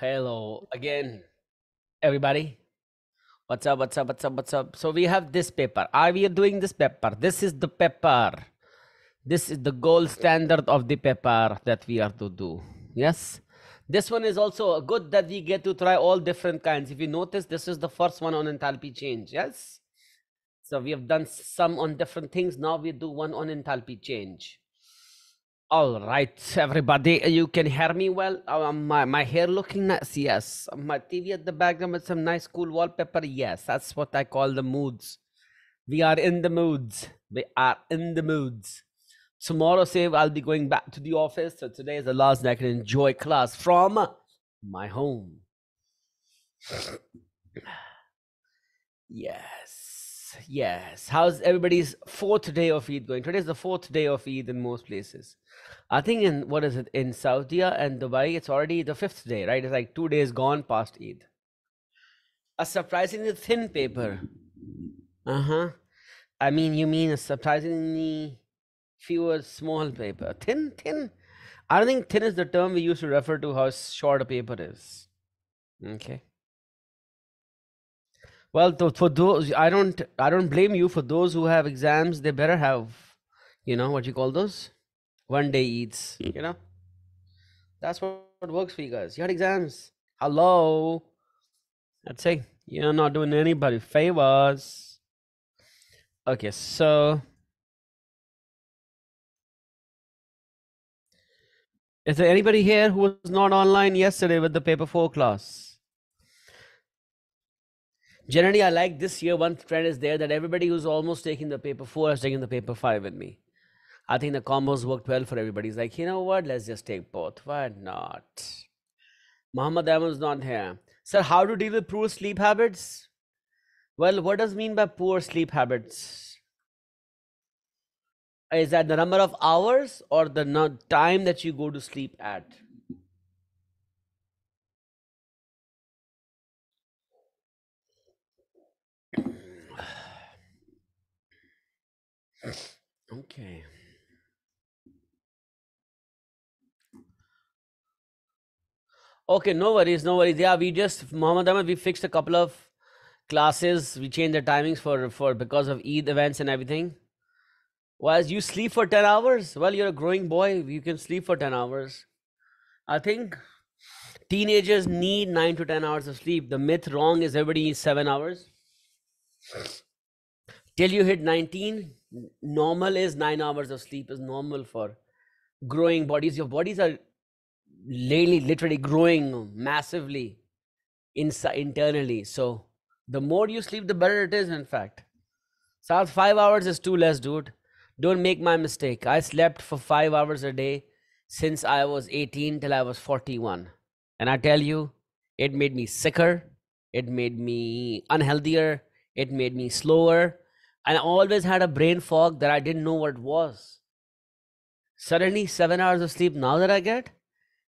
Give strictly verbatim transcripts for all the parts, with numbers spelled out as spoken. Hello again, everybody. What's up? What's up? What's up? What's up? So we have this paper. Are we doing this paper? This is the paper. This is the gold standard of the paper that we are to do. Yes. This one is also good that we get to try all different kinds. If you notice, this is the first one on enthalpy change. Yes. So we have done some on different things. Now we do one on enthalpy change. All right, everybody, you can hear me well. Oh, my, my hair looking nice, yes. My T V at the background with some nice cool wallpaper, yes. That's what I call the moods. We are in the moods. We are in the moods. Tomorrow, save, I'll be going back to the office. So today is the last day I can enjoy class from my home. Yes, yes. How's everybody's fourth day of Eid going? Today is the fourth day of Eid in most places. I think in, what is it, in Saudi and Dubai, it's already the fifth day, right? It's like two days gone past Eid. A surprisingly thin paper. Uh-huh. I mean, you mean a surprisingly fewer small paper. Thin, thin. I don't think thin is the term we used to refer to how short a paper is. Okay. Well, th for those, I don't, I don't blame you. For those who have exams, they better have, you know, what you call those? One day eats, you know, that's what works for you guys. You had exams. Hello. That's it. You're not doing anybody favors. Okay. So is there anybody here who was not online yesterday with the paper four class? Generally, I like this year. One trend is there that everybody who's almost taking the paper four has taken the paper five with me. I think the combos worked well for everybody. It's like, you know what? Let's just take both. Why not? Muhammad Ahmad's not here. Sir, how to deal with poor sleep habits? Well, what does mean by poor sleep habits? Is that the number of hours or the time that you go to sleep at? Okay. Okay, no worries, no worries. Yeah, we just, Muhammad Ahmad, we fixed a couple of classes. We changed the timings for, for because of Eid events and everything. Whereas you sleep for ten hours? Well, you're a growing boy. You can sleep for ten hours. I think teenagers need nine to ten hours of sleep. The myth wrong is everybody needs seven hours. Till you hit nineteen, normal is nine hours of sleep is normal for growing bodies. Your bodies are lately literally growing massively inside internally, so the more you sleep the better it is. In fact, so five hours is too less, dude. Don't make my mistake. I slept for five hours a day since I was eighteen till I was forty-one, and I tell you, it made me sicker, it made me unhealthier, it made me slower, and I always had a brain fog that I didn't know what was. Suddenly seven hours of sleep now that I get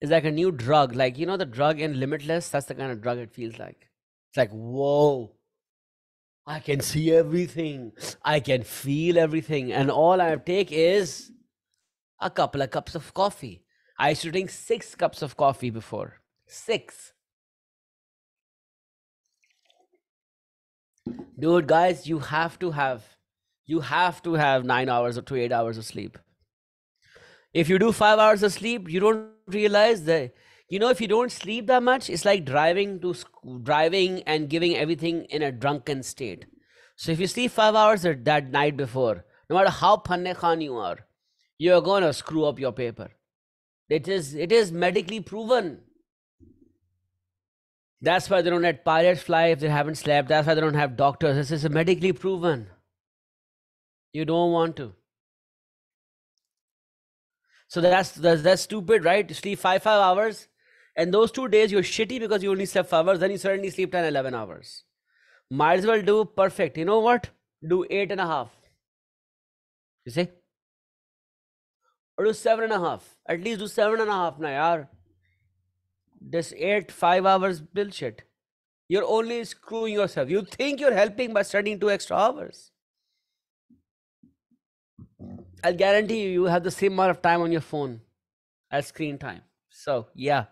is like a new drug, like, you know, the drug in Limitless, that's the kind of drug it feels like. It's like, whoa, I can see everything, I can feel everything, and all I take is a couple of cups of coffee. I used to drink six cups of coffee before, six. Dude, guys, you have to have, you have to have nine hours or two, eight hours of sleep. If you do five hours of sleep, you don't realize that, you know, if you don't sleep that much, it's like driving to driving and giving everything in a drunken state. So if you sleep five hours that night before, no matter how panne khan you are, you're going to screw up your paper. It is, it is medically proven. That's why they don't let pilots fly if they haven't slept. That's why they don't have doctors. This is medically proven. You don't want to. So that's, that's that's stupid, right? You sleep five five hours, and those two days you're shitty because you only slept five hours. Then you suddenly sleep ten, eleven hours. Might as well do perfect. You know what? Do eight and a half. You see? Or do seven and a half. At least do seven and a half na yaar. This eight five hours bullshit. You're only screwing yourself. You think you're helping by studying two extra hours. I'll guarantee you, you have the same amount of time on your phone as screen time. So, yeah.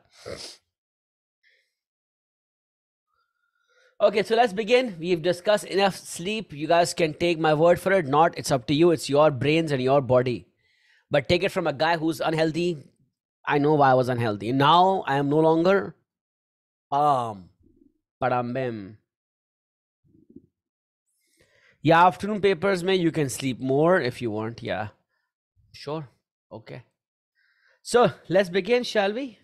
Okay, so let's begin. We've discussed enough sleep. You guys can take my word for it. Not, it's up to you. It's your brains and your body. But take it from a guy who's unhealthy. I know why I was unhealthy. Now I am no longer um parambem. Yeah, afternoon papers, may you can sleep more if you want. Yeah, sure. Okay. So let's begin, shall we?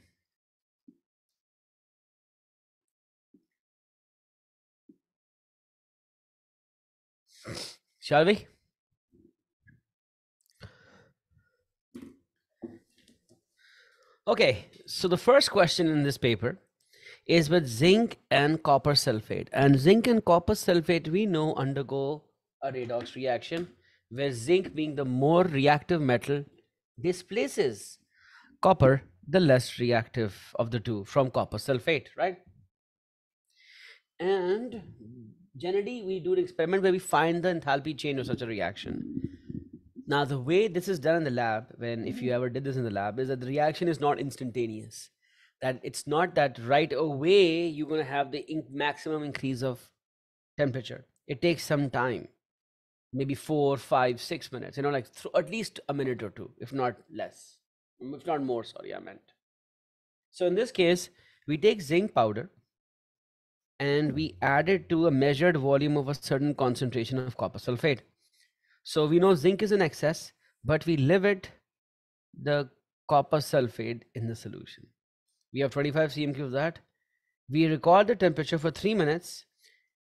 Shall we? Okay, so the first question in this paper is with zinc and copper sulfate. And zinc and copper sulfate, we know, undergo a redox reaction where zinc, being the more reactive metal, displaces copper, the less reactive of the two, from copper sulfate, right? And generally, we do an experiment where we find the enthalpy change of such a reaction. Now, the way this is done in the lab, when if you ever did this in the lab, is that the reaction is not instantaneous. That it's not that right away you're going to have the in maximum increase of temperature. It takes some time, maybe four, five, six minutes, you know, like at least a minute or two, if not less, if not more, sorry, I meant. So in this case, we take zinc powder and we add it to a measured volume of a certain concentration of copper sulfate. So we know zinc is in excess, but we limit the copper sulfate in the solution. We have twenty-five C M Q of that. We record the temperature for three minutes.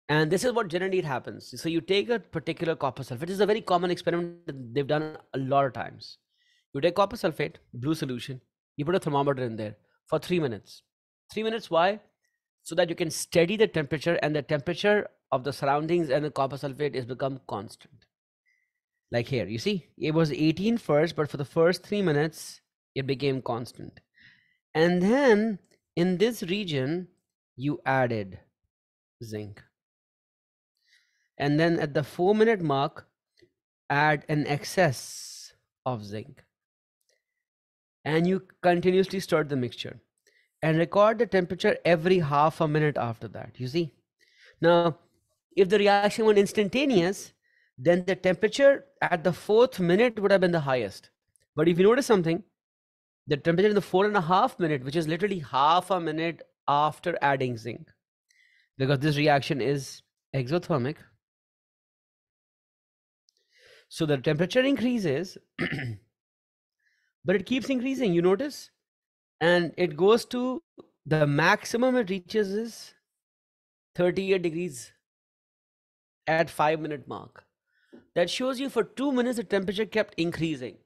And this is what generally it happens. So you take a particular copper sulfate. This is a very common experiment that they've done a lot of times. You take copper sulfate, blue solution. You put a thermometer in there for three minutes. Three minutes, why? So that you can steady the temperature, and the temperature of the surroundings and the copper sulfate is become constant. Like here, you see, it was eighteen first, but for the first three minutes, it became constant. And then in this region, you added zinc. And then at the four minute mark, add an excess of zinc. And you continuously stir the mixture and record the temperature every half a minute after that, you see. Now, if the reaction went instantaneous, then the temperature at the fourth minute would have been the highest. But if you notice something, the temperature in the four and a half minute, which is literally half a minute after adding zinc, because this reaction is exothermic. So the temperature increases, but it keeps increasing, you notice? And it goes to the maximum it reaches is thirty-eight degrees at five minute mark. That shows you for two minutes the temperature kept increasing,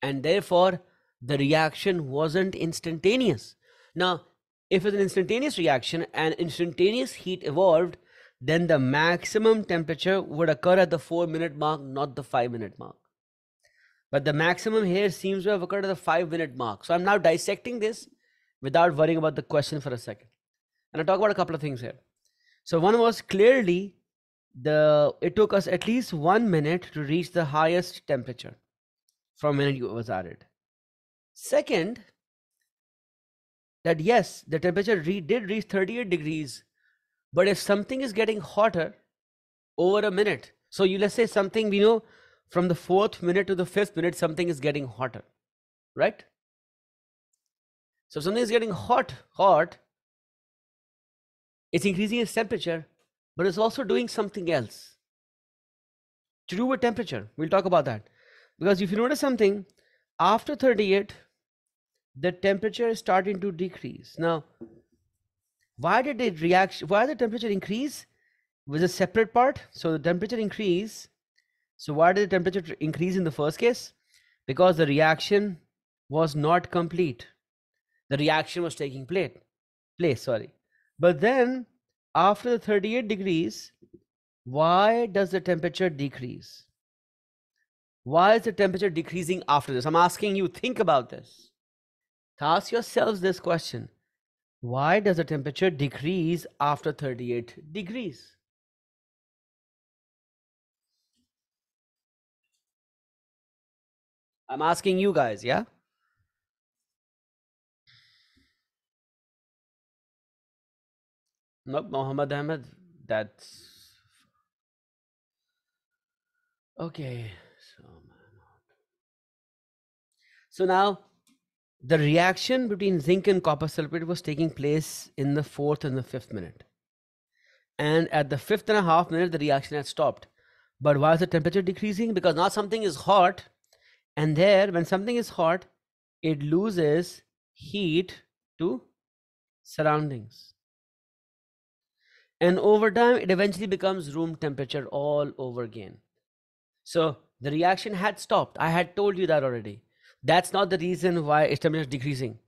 and therefore the reaction wasn't instantaneous. Now, if it's an instantaneous reaction and instantaneous heat evolved, then the maximum temperature would occur at the four minute mark, not the five minute mark. But the maximum here seems to have occurred at the five minute mark. So I'm now dissecting this without worrying about the question for a second. And I'll talk about a couple of things here. So one was clearly the, it took us at least one minute to reach the highest temperature from when it was added. Second, that yes, the temperature re did reach thirty-eight degrees. But if something is getting hotter over a minute, so you let's say something, we know from the fourth minute to the fifth minute, something is getting hotter, right? So if something is getting hot, hot, it's increasing its temperature, but it's also doing something else to do with temperature. We'll talk about that. Because if you notice something, after thirty-eight, the temperature is starting to decrease. Now, why did it react? Why did the temperature increase? Was a separate part. So the temperature increase. So why did the temperature increase in the first case? Because the reaction was not complete. The reaction was taking place. Place, sorry. But then after the thirty-eight degrees, why does the temperature decrease? Why is the temperature decreasing after this? I'm asking you, think about this. Ask yourselves this question. Why does the temperature decrease after thirty-eight degrees? I'm asking you guys, yeah? Nope, Mohammed Ahmed, that's okay. So, so now the reaction between zinc and copper sulfate was taking place in the fourth and the fifth minute. And at the fifth and a half minute, the reaction had stopped. But why is the temperature decreasing? Because now something is hot. And there, when something is hot, it loses heat to surroundings. And over time, it eventually becomes room temperature all over again. So the reaction had stopped. I had told you that already. That's not the reason why its temperature is decreasing.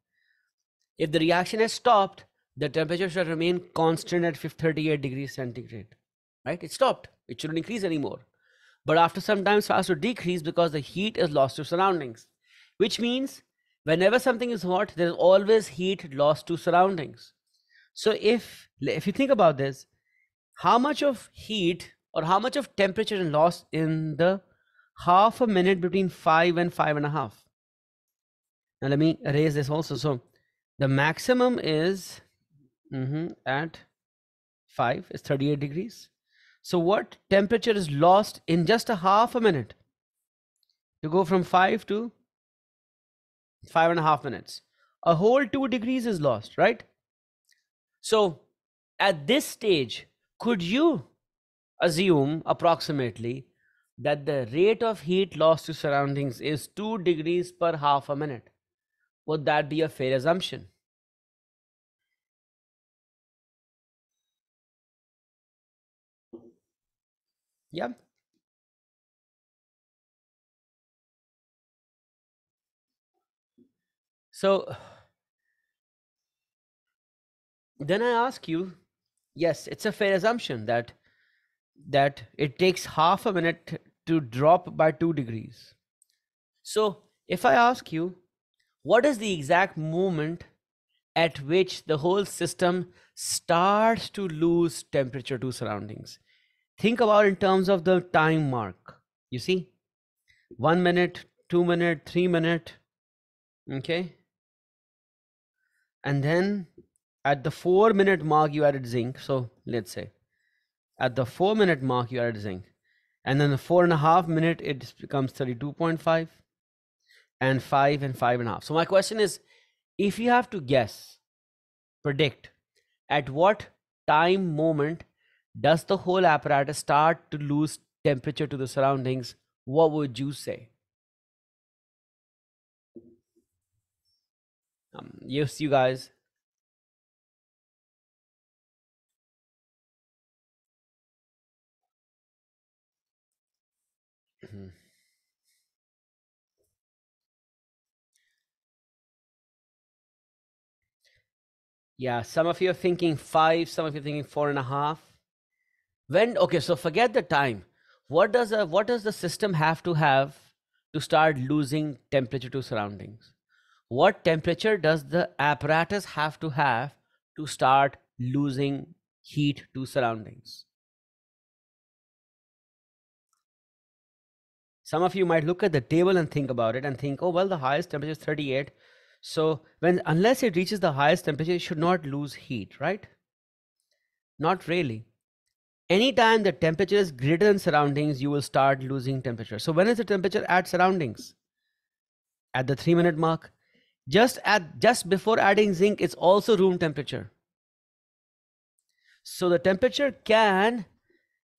If the reaction has stopped, the temperature should remain constant at thirty-eight degrees centigrade, right? It stopped. It shouldn't increase anymore. But after some time, it starts to decrease because the heat is lost to surroundings, which means whenever something is hot, there's always heat lost to surroundings. So if, if you think about this, how much of heat or how much of temperature is lost in the half a minute between five and five and a half? Now let me erase this also. So the maximum is mm-hmm, at five is thirty-eight degrees. So what temperature is lost in just a half a minute to go from five to five and a half minutes? A whole two degrees is lost, right? So at this stage, could you assume approximately that the rate of heat lost to surroundings is two degrees per half a minute? Would that be a fair assumption? Yeah. So then I ask you, yes, it's a fair assumption that that it takes half a minute to drop by two degrees. So if I ask you, what is the exact moment at which the whole system starts to lose temperature to surroundings? Think about in terms of the time mark. You see, one minute, two minute, three minute. Okay. And then at the four minute mark, you added zinc. So let's say at the four minute mark, you added zinc. And then the four and a half minute, it becomes thirty-two point five. And five and five and a half. So my question is, if you have to guess, predict, at what time moment does the whole apparatus start to lose temperature to the surroundings, what would you say? Um, yes, you guys. Yeah, some of you are thinking five, some of you are thinking four and a half. When, okay, so forget the time. What does a, what does the system have to have to start losing temperature to surroundings? What temperature does the apparatus have to have to start losing heat to surroundings? Some of you might look at the table and think about it and think, oh, well, the highest temperature is thirty-eight. So when, unless it reaches the highest temperature, it should not lose heat, right? Not really. Anytime the temperature is greater than surroundings, you will start losing temperature. So when is the temperature at surroundings? At the three minute mark. Just at, just before adding zinc, it's also room temperature. So the temperature can,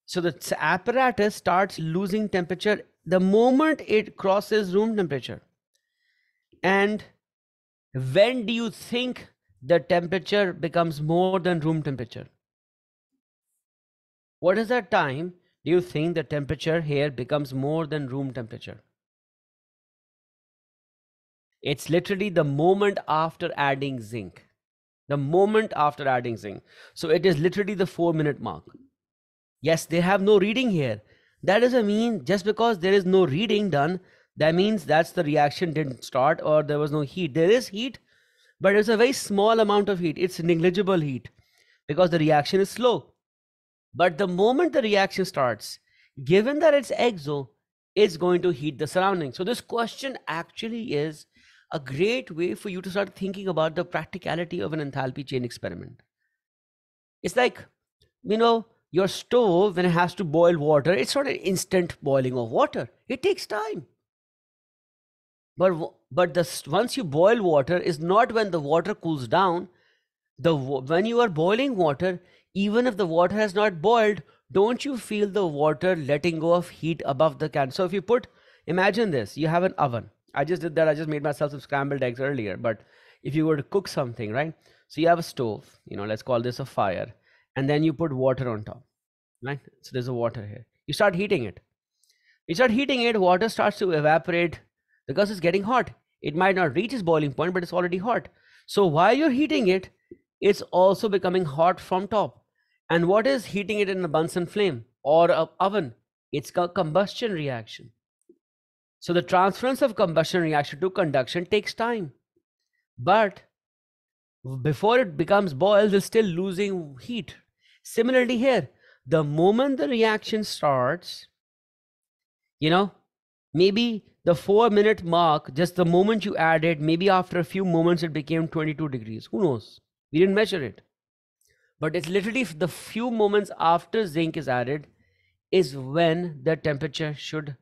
so the apparatus starts losing temperature the moment it crosses room temperature. And when do you think the temperature becomes more than room temperature? What is that time do you think the temperature here becomes more than room temperature? It's literally the moment after adding zinc. The moment after adding zinc. So it is literally the four minute mark. Yes, they have no reading here. That doesn't mean just because there is no reading done, that means that's the reaction didn't start or there was no heat. There is heat, but it's a very small amount of heat. It's negligible heat because the reaction is slow. But the moment the reaction starts, given that it's exo, it's going to heat the surroundings. So this question actually is a great way for you to start thinking about the practicality of an enthalpy chain experiment. It's like, you know, your stove, when it has to boil water, it's not an instant boiling of water. It takes time. But, but the, once you boil water, is not when the water cools down. The, when you are boiling water, even if the water has not boiled, don't you feel the water letting go of heat above the can? So if you put, imagine this, you have an oven. I just did that. I just made myself some scrambled eggs earlier. But if you were to cook something, right? So you have a stove, you know, let's call this a fire. And then you put water on top, right? So there's a water here. You start heating it. You start heating it, water starts to evaporate because it's getting hot. It might not reach its boiling point, but it's already hot. So while you're heating it, it's also becoming hot from top. And what is heating it in a Bunsen flame or an oven? It's a combustion reaction. So the transference of combustion reaction to conduction takes time. But before it becomes boiled, it's still losing heat. Similarly here, the moment the reaction starts, you know, maybe the four minute mark, just the moment you add it, maybe after a few moments, it became twenty-two degrees. Who knows? We didn't measure it. But it's literally the few moments after zinc is added is when the temperature should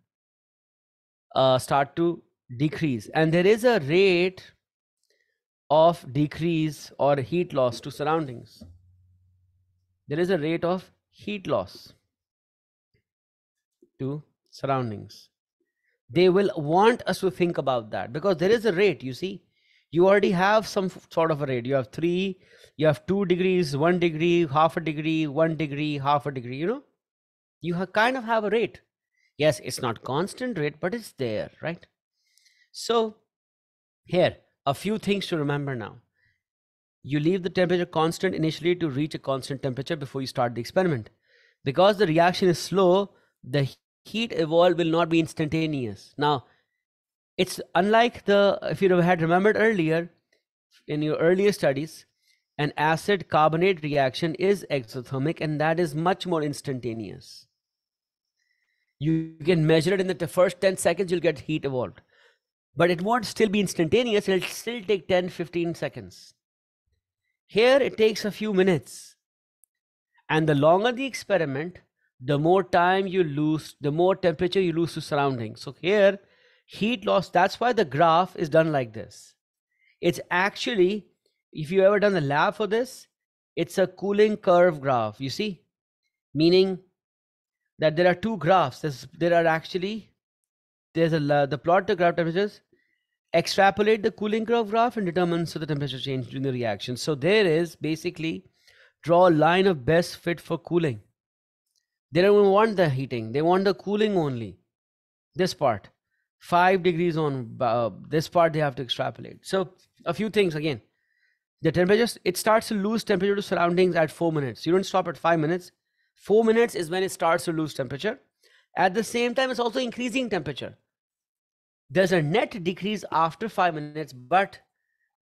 uh, start to decrease. And there is a rate of decrease or heat loss to surroundings. There is a rate of heat loss to surroundings. They will want us to think about that because there is a rate, you see. You already have some sort of a rate. You have three, you have two degrees, one degree, half a degree, one degree, half a degree, you know, you have kind of have a rate. Yes, it's not constant rate, but it's there, right? So here, a few things to remember now. You leave the temperature constant initially to reach a constant temperature before you start the experiment. Because the reaction is slow, the heat evolved will not be instantaneous. Now, it's unlike the, if you had remembered earlier, in your earlier studies, an acid carbonate reaction is exothermic and that is much more instantaneous. You can measure it in the first ten seconds, you'll get heat evolved. But it won't still be instantaneous, it'll still take ten to fifteen seconds. Here it takes a few minutes. And the longer the experiment, the more time you lose, the more temperature you lose to surroundings. So here, heat loss, that's why the graph is done like this. It's actually, if you ever done the lab for this, it's a cooling curve graph, you see, meaning that there are two graphs. There's, there are actually, there's a, the plot the graph temperatures, extrapolate the cooling curve graph and determine so the temperature change during the reaction. So there is basically, draw a line of best fit for cooling. They don't want the heating, they want the cooling only, this part. Five degrees on uh, this part they have to extrapolate. So a few things again, the temperature, it starts to lose temperature to surroundings at four minutes. You don't stop at five minutes. Four minutes is when it starts to lose temperature. At the same time, it's also increasing temperature. There's a net decrease after five minutes, but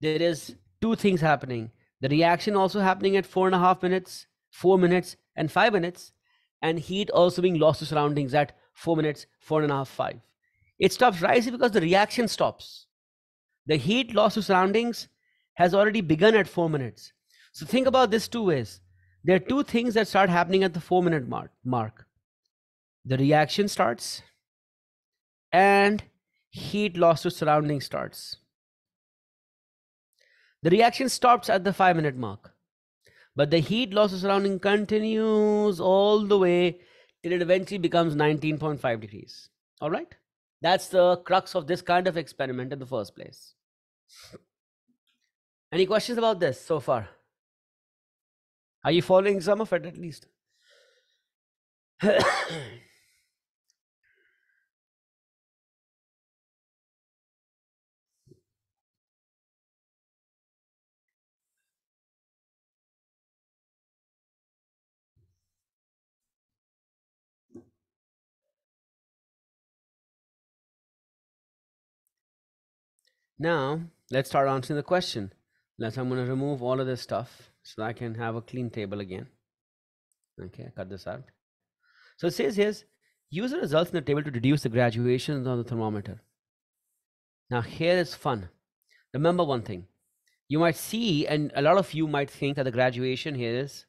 there is two things happening. The reaction also happening at four and a half minutes, four minutes and five minutes, and heat also being lost to surroundings at four minutes, four and a half, five. It stops rising because the reaction stops. The heat loss to surroundings has already begun at four minutes. So think about this two ways. There are two things that start happening at the four minute mark. mark. The reaction starts and heat loss to surroundings starts. The reaction stops at the five minute mark, but the heat loss to surrounding continues all the way till it eventually becomes nineteen point five degrees. All right. That's the crux of this kind of experiment in the first place. Any questions about this so far? Are you following some of it at least? Now, let's start answering the question. Let's, I'm going to remove all of this stuff so I can have a clean table again. Okay, cut this out. So it says here, use the results in the table to deduce the graduations on the thermometer. Now here is fun. Remember one thing. You might see, and a lot of you might think that the graduation here is zero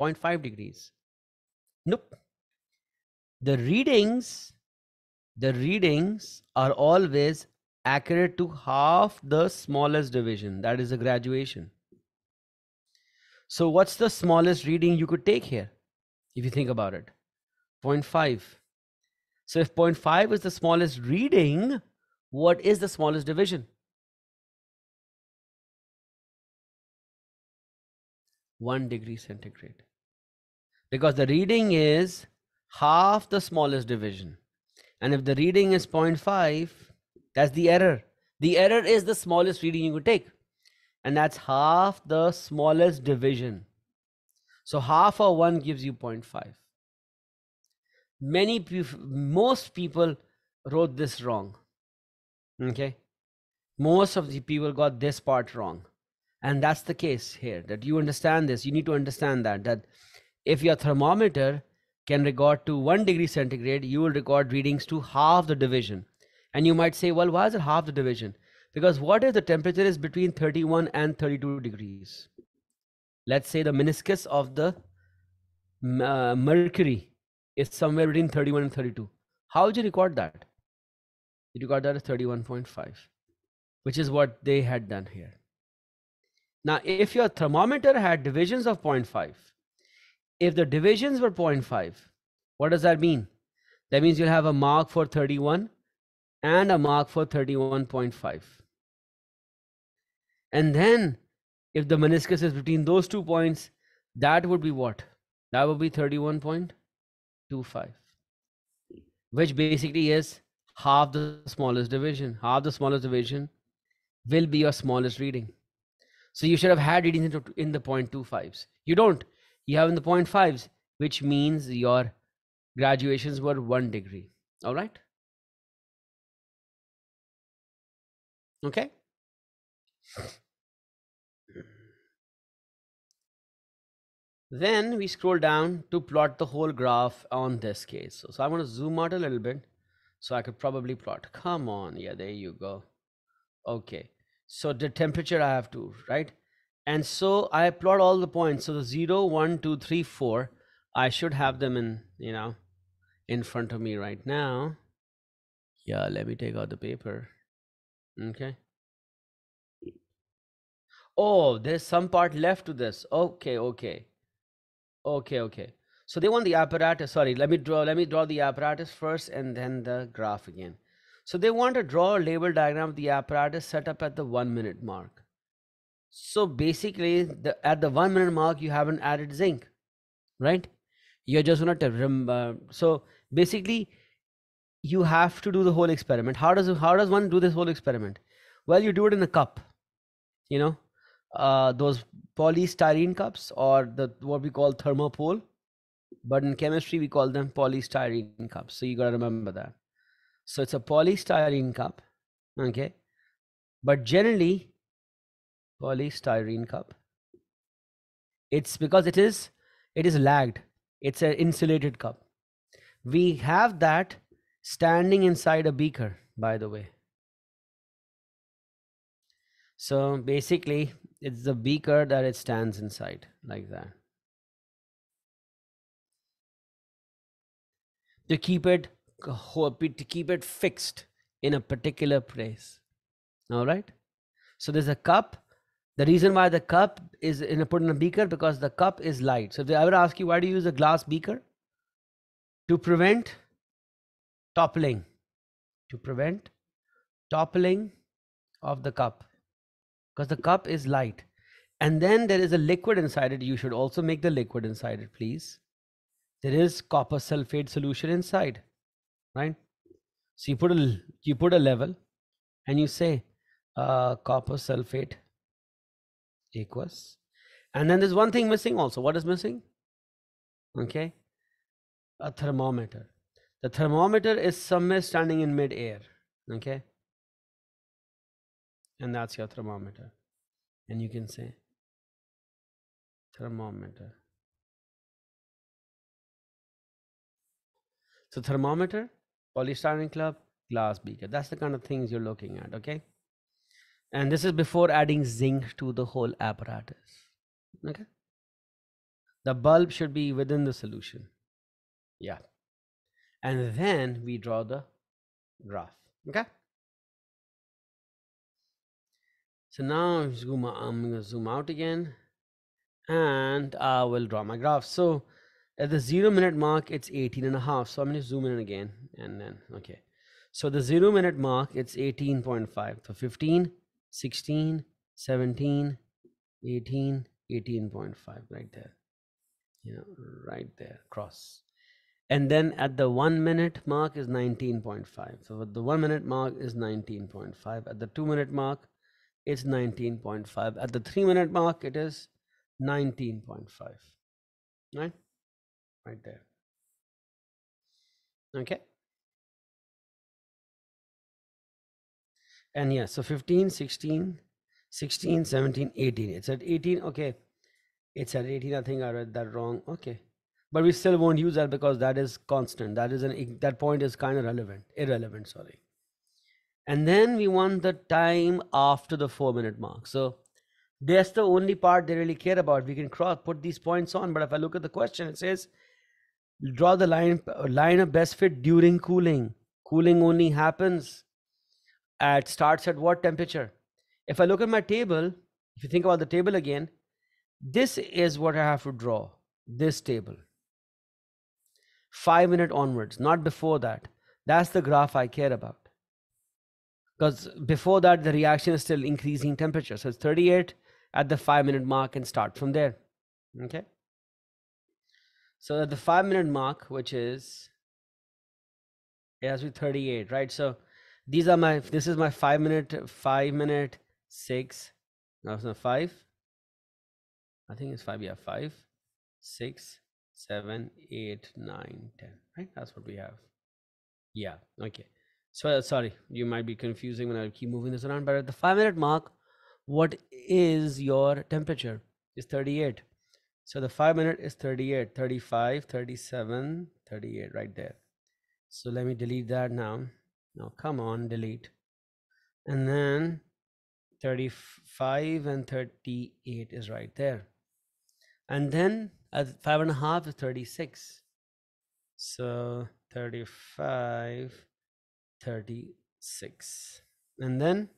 point five degrees. Nope. The readings, the readings are always accurate to half the smallest division, that is the graduation. So what's the smallest reading you could take here? If you think about it, zero point five. So if zero point five is the smallest reading, what is the smallest division? One degree centigrade. Because the reading is half the smallest division. And if the reading is zero point five, that's the error. The error is the smallest reading you could take. And that's half the smallest division. So half of one gives you zero point five. Many, most people wrote this wrong. Okay. Most of the people got this part wrong. And that's the case here, that you understand this. You need to understand that, that if your thermometer can record to one degree centigrade, you will record readings to half the division. And you might say, well, why is it half the division? Because what if the temperature is between thirty-one and thirty-two degrees? Let's say the meniscus of the uh, mercury is somewhere between thirty-one and thirty-two. How would you record that? You record that as thirty-one point five, which is what they had done here. Now, if your thermometer had divisions of zero point five, if the divisions were zero point five, what does that mean? That means you'll have a mark for thirty-one and a mark for thirty-one point five. And then if the meniscus is between those two points, that would be what? That would be thirty-one point two five, which basically is half the smallest division. Half the smallest division will be your smallest reading. So you should have had readings in the zero point two fives. You don't. You have in the zero point fives, which means your graduations were one degree. All right. Okay. Then we scroll down to plot the whole graph on this case. So, so I want to zoom out a little bit so I could probably plot. Come on. Yeah, there you go. Okay. So the temperature I have to, right? And so I plot all the points. So the zero, one, two, three, four, I should have them in, you know, in front of me right now. Yeah, let me take out the paper. Okay. Oh, there's some part left to this. Okay, okay. Okay, okay. So they want the apparatus. Sorry, let me draw, let me draw the apparatus first and then the graph again. So they want to draw a label diagram of the apparatus set up at the one minute mark. So basically the, at the one minute mark, you haven't added zinc, right? You're just going to remember. So basically you have to do the whole experiment. How does, how does one do this whole experiment? Well, you do it in a cup, you know, uh, those polystyrene cups or the, what we call thermopole, but in chemistry, we call them polystyrene cups. So you got to remember that. So it's a polystyrene cup, okay? But generally, polystyrene cup, it's because it is, it is lagged. It's an insulated cup. We have that standing inside a beaker, by the way. So basically, it's the beaker that it stands inside, like that. To keep it, to keep it fixed in a particular place. All right. So there's a cup. The reason why the cup is in a, put in a beaker, because the cup is light. So if they ever ask you, why do you use a glass beaker? To prevent toppling, to prevent toppling of the cup, because the cup is light. And then there is a liquid inside it. You should also make the liquid inside it, please. There is copper sulfate solution inside. Right. So you put a, you put a level and you say uh, copper sulfate aqueous. And then there's one thing missing also. What is missing? Okay. A thermometer. The thermometer is somewhere standing in mid-air. Okay. And that's your thermometer. And you can say thermometer. So thermometer, polystyrene cup, glass beaker. That's the kind of things you're looking at, okay? And this is before adding zinc to the whole apparatus, okay? The bulb should be within the solution. Yeah. And then we draw the graph. Okay. So now zoom, I'm going to zoom out again and I will draw my graph. So at the zero minute mark, it's eighteen and a half. So I'm going to zoom in again and then, okay. So the zero minute mark, it's eighteen point five. So fifteen, sixteen, seventeen, eighteen, eighteen point five right there, you know, right there, cross. And then at the one minute mark is nineteen point five. So at the one minute mark is nineteen point five. At the two minute mark, it's nineteen point five. At the three minute mark, it is nineteen point five, right? Right there, okay? And yeah, so fifteen, sixteen, sixteen, seventeen, eighteen, it's at eighteen, okay. It's at eighteen, I think I read that wrong, okay. But we still won't use that because that is constant. That is an, that point is kind of relevant, irrelevant, sorry. And then we want the time after the four minute mark. So that's the only part they really care about. We can cross, put these points on, but if I look at the question, it says, draw the line, line of best fit during cooling. Cooling only happens at, starts at what temperature? If I look at my table, if you think about the table again, this is what I have to draw, this table. Five minute onwards, not before that. That's the graph I care about. Because before that, the reaction is still increasing temperature. So it's thirty-eight at the five minute mark and start from there, okay? So at the five minute mark, which is, it has to be thirty-eight, right? So these are my, this is my five minute, five minute, six, no, it's not five. I think it's five, yeah, five, six, seven, eight, nine, ten, right? That's what we have. Yeah, okay. So sorry, you might be confusing when I keep moving this around, but at the five minute mark, what is your temperature? It's thirty-eight. So the five minute is thirty-eight, thirty-five, thirty-seven, thirty-eight, right there. So let me delete that now. Now, come on, delete. And then thirty-five and thirty-eight is right there. And then at five and a half is thirty-six. So thirty-five, thirty-six, and then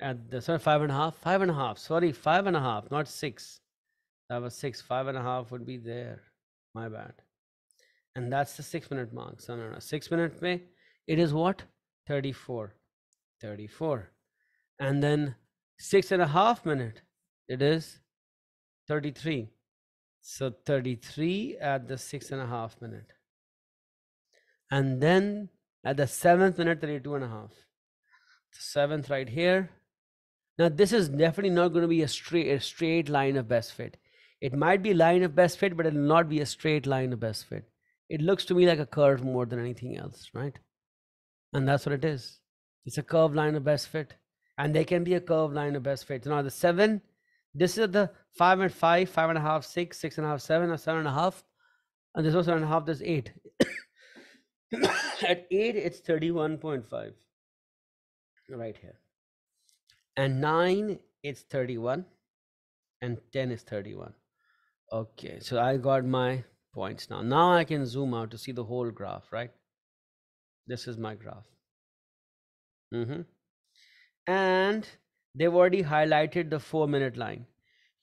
at the sorry five and a half five and a half sorry five and a half not six, that was six. Five and a half would be there, my bad. And that's the six minute mark. So no, no, six minute may it is what, thirty-four, thirty-four, and then six and a half minute it is thirty-three. So thirty-three at the six and a half minute. And then at the seventh minute, thirty-two and a half. The seventh right here. Now this is definitely not going to be a straight, a straight line of best fit. It might be line of best fit, but it will not be a straight line of best fit. It looks to me like a curve more than anything else, right? And that's what it is. It's a curved line of best fit. And there can be a curved line of best fit. So now the seven, this is the five and five, five and a half, six, six and a half, seven, or seven and a half. And this was seven and a half, this eight. At eight, it's thirty-one point five right here. And nine, it's thirty-one. And ten is thirty-one. Okay, so I got my points now. Now I can zoom out to see the whole graph, right? This is my graph. Mm-hmm. And they've already highlighted the four minute line.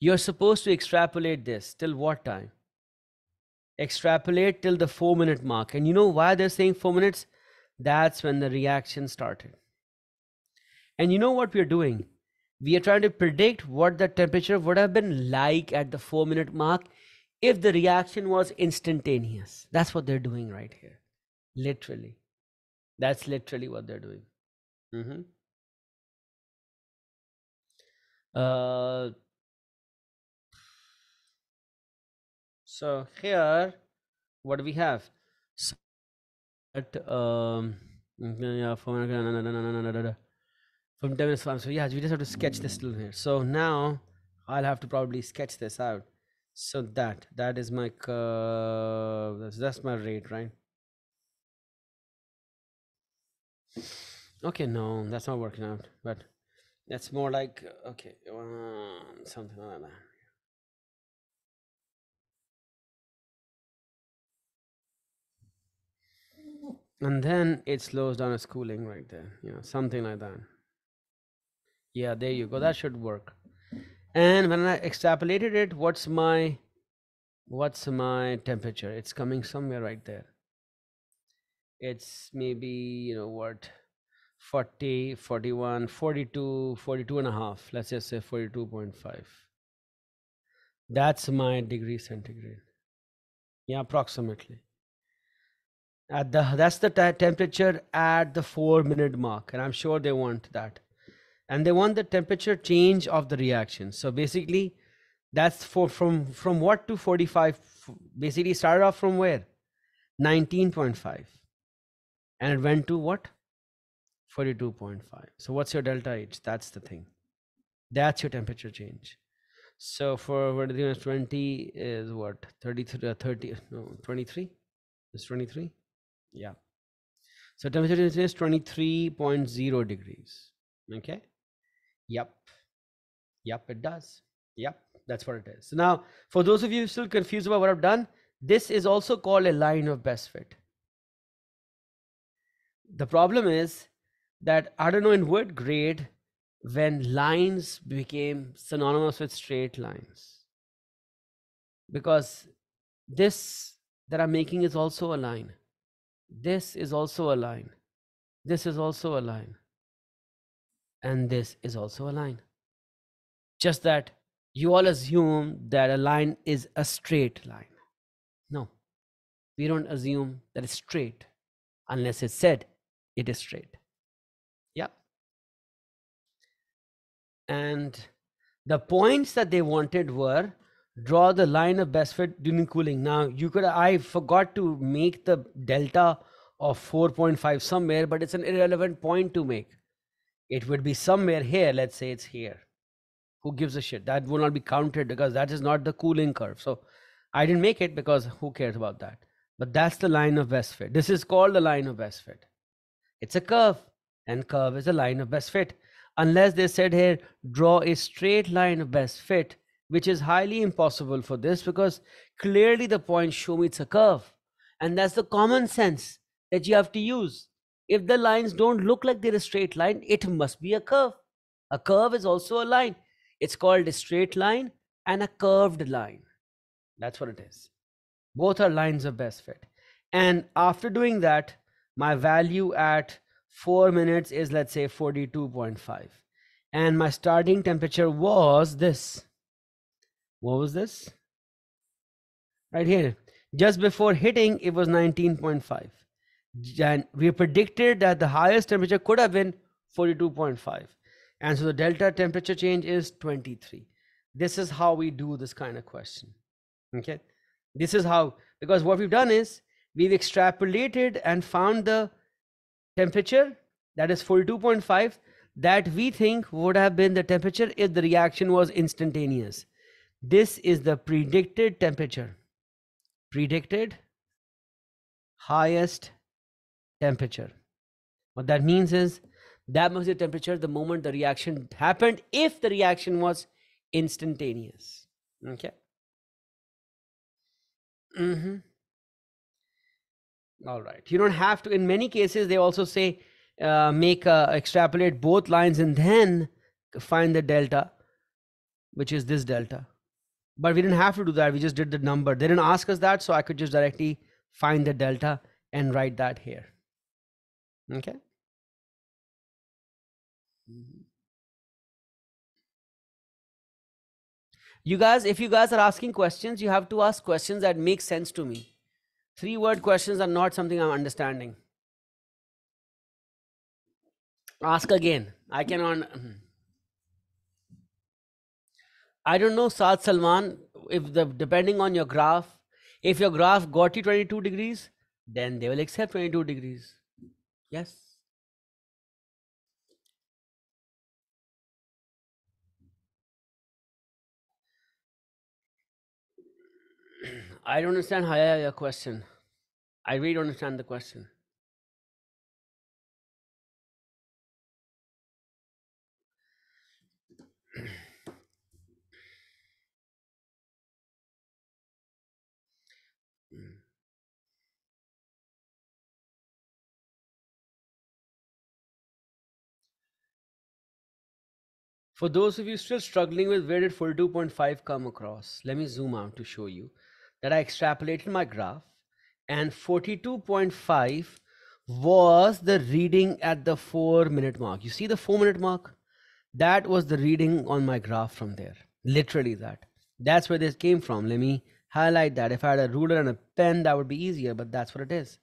You're supposed to extrapolate this till what time? Extrapolate till the four minute mark. And you know why they're saying four minutes? That's when the reaction started. And you know what we're doing? We are trying to predict what the temperature would have been like at the four minute mark if the reaction was instantaneous. That's what they're doing right here. Literally. That's literally what they're doing. Mm-hmm. Uh, So here, what do we have? So, um, from ten minutes, so yeah, we just have to sketch this little here. So now I'll have to probably sketch this out. So that, that is my curve, that's, that's my rate, right? Okay, no, that's not working out, but that's more like, okay, uh, something like that. And then it slows down its cooling right there, you know, something like that. Yeah, there you go, that should work. And when I extrapolated it, what's my what's my temperature? It's coming somewhere right there. It's maybe, you know what, forty, forty-one, forty-two, forty-two and a half, let's just say forty-two point five. That's my degree centigrade. Yeah, approximately. At the that's the temperature at the four minute mark, and I'm sure they want that, and they want the temperature change of the reaction. So basically that's for from from what to forty-five, basically started off from where nineteen point five and it went to what forty-two point five. So what's your delta H? That's the thing, that's your temperature change. So for what is twenty is what thirty-three, thirty no twenty-three, it's twenty-three. Yeah, so temperature is twenty-three point zero degrees. Okay, yep, yep, it does. Yep, that's what it is. So now for those of you still confused about what I've done, this is also called a line of best fit. The problem is that I don't know in what grade when lines became synonymous with straight lines, because this that I'm making is also a line, this is also a line, this is also a line, and this is also a line. Just that you all assume that a line is a straight line. No, we don't assume that it's straight unless it said it is straight. Yeah. And the points that they wanted were draw the line of best fit during cooling. Now you could, I forgot to make the delta of four point five somewhere, but it's an irrelevant point to make. It would be somewhere here. Let's say it's here. Who gives a shit? That will not be counted because that is not the cooling curve. So I didn't make it because who cares about that? But that's the line of best fit. This is called the line of best fit. It's a curve, and curve is a line of best fit. Unless they said here, draw a straight line of best fit, which is highly impossible for this, because clearly the points show me it's a curve. And that's the common sense that you have to use. If the lines don't look like they're a straight line, it must be a curve. A curve is also a line. It's called a straight line and a curved line. That's what it is. Both are lines of best fit. And after doing that, my value at four minutes is, let's say, forty-two point five. And my starting temperature was this. What was this? Right here. Just before hitting, it was nineteen point five. And we predicted that the highest temperature could have been forty-two point five. And so the delta temperature change is twenty-three. This is how we do this kind of question. Okay. This is how, because what we've done is we've extrapolated and found the temperature that is forty-two point five that we think would have been the temperature if the reaction was instantaneous. This is the predicted temperature. Predicted highest temperature. What that means is that must be the temperature the moment the reaction happened, if the reaction was instantaneous. Okay. Mm-hmm. All right. You don't have to. In many cases, they also say uh, make a, extrapolate both lines and then find the delta, which is this delta. But we didn't have to do that. We just did the number. They didn't ask us that, so I could just directly find the delta and write that here. Okay. You guys, if you guys are asking questions, you have to ask questions that make sense to me. Three word questions are not something I'm understanding. Ask again. I cannot. I don't know, Saad Salman, if the depending on your graph, if your graph got you twenty-two degrees, then they will accept twenty-two degrees. Yes. I don't understand Haya, your question. I really don't understand the question. For those of you still struggling with where did forty-two point five come across, let me zoom out to show you that I extrapolated my graph, and forty-two point five was the reading at the four minute mark. You see the four minute mark? That was the reading on my graph from there. Literally that. That's where this came from. Let me highlight that. If I had a ruler and a pen, that would be easier, but that's what it is.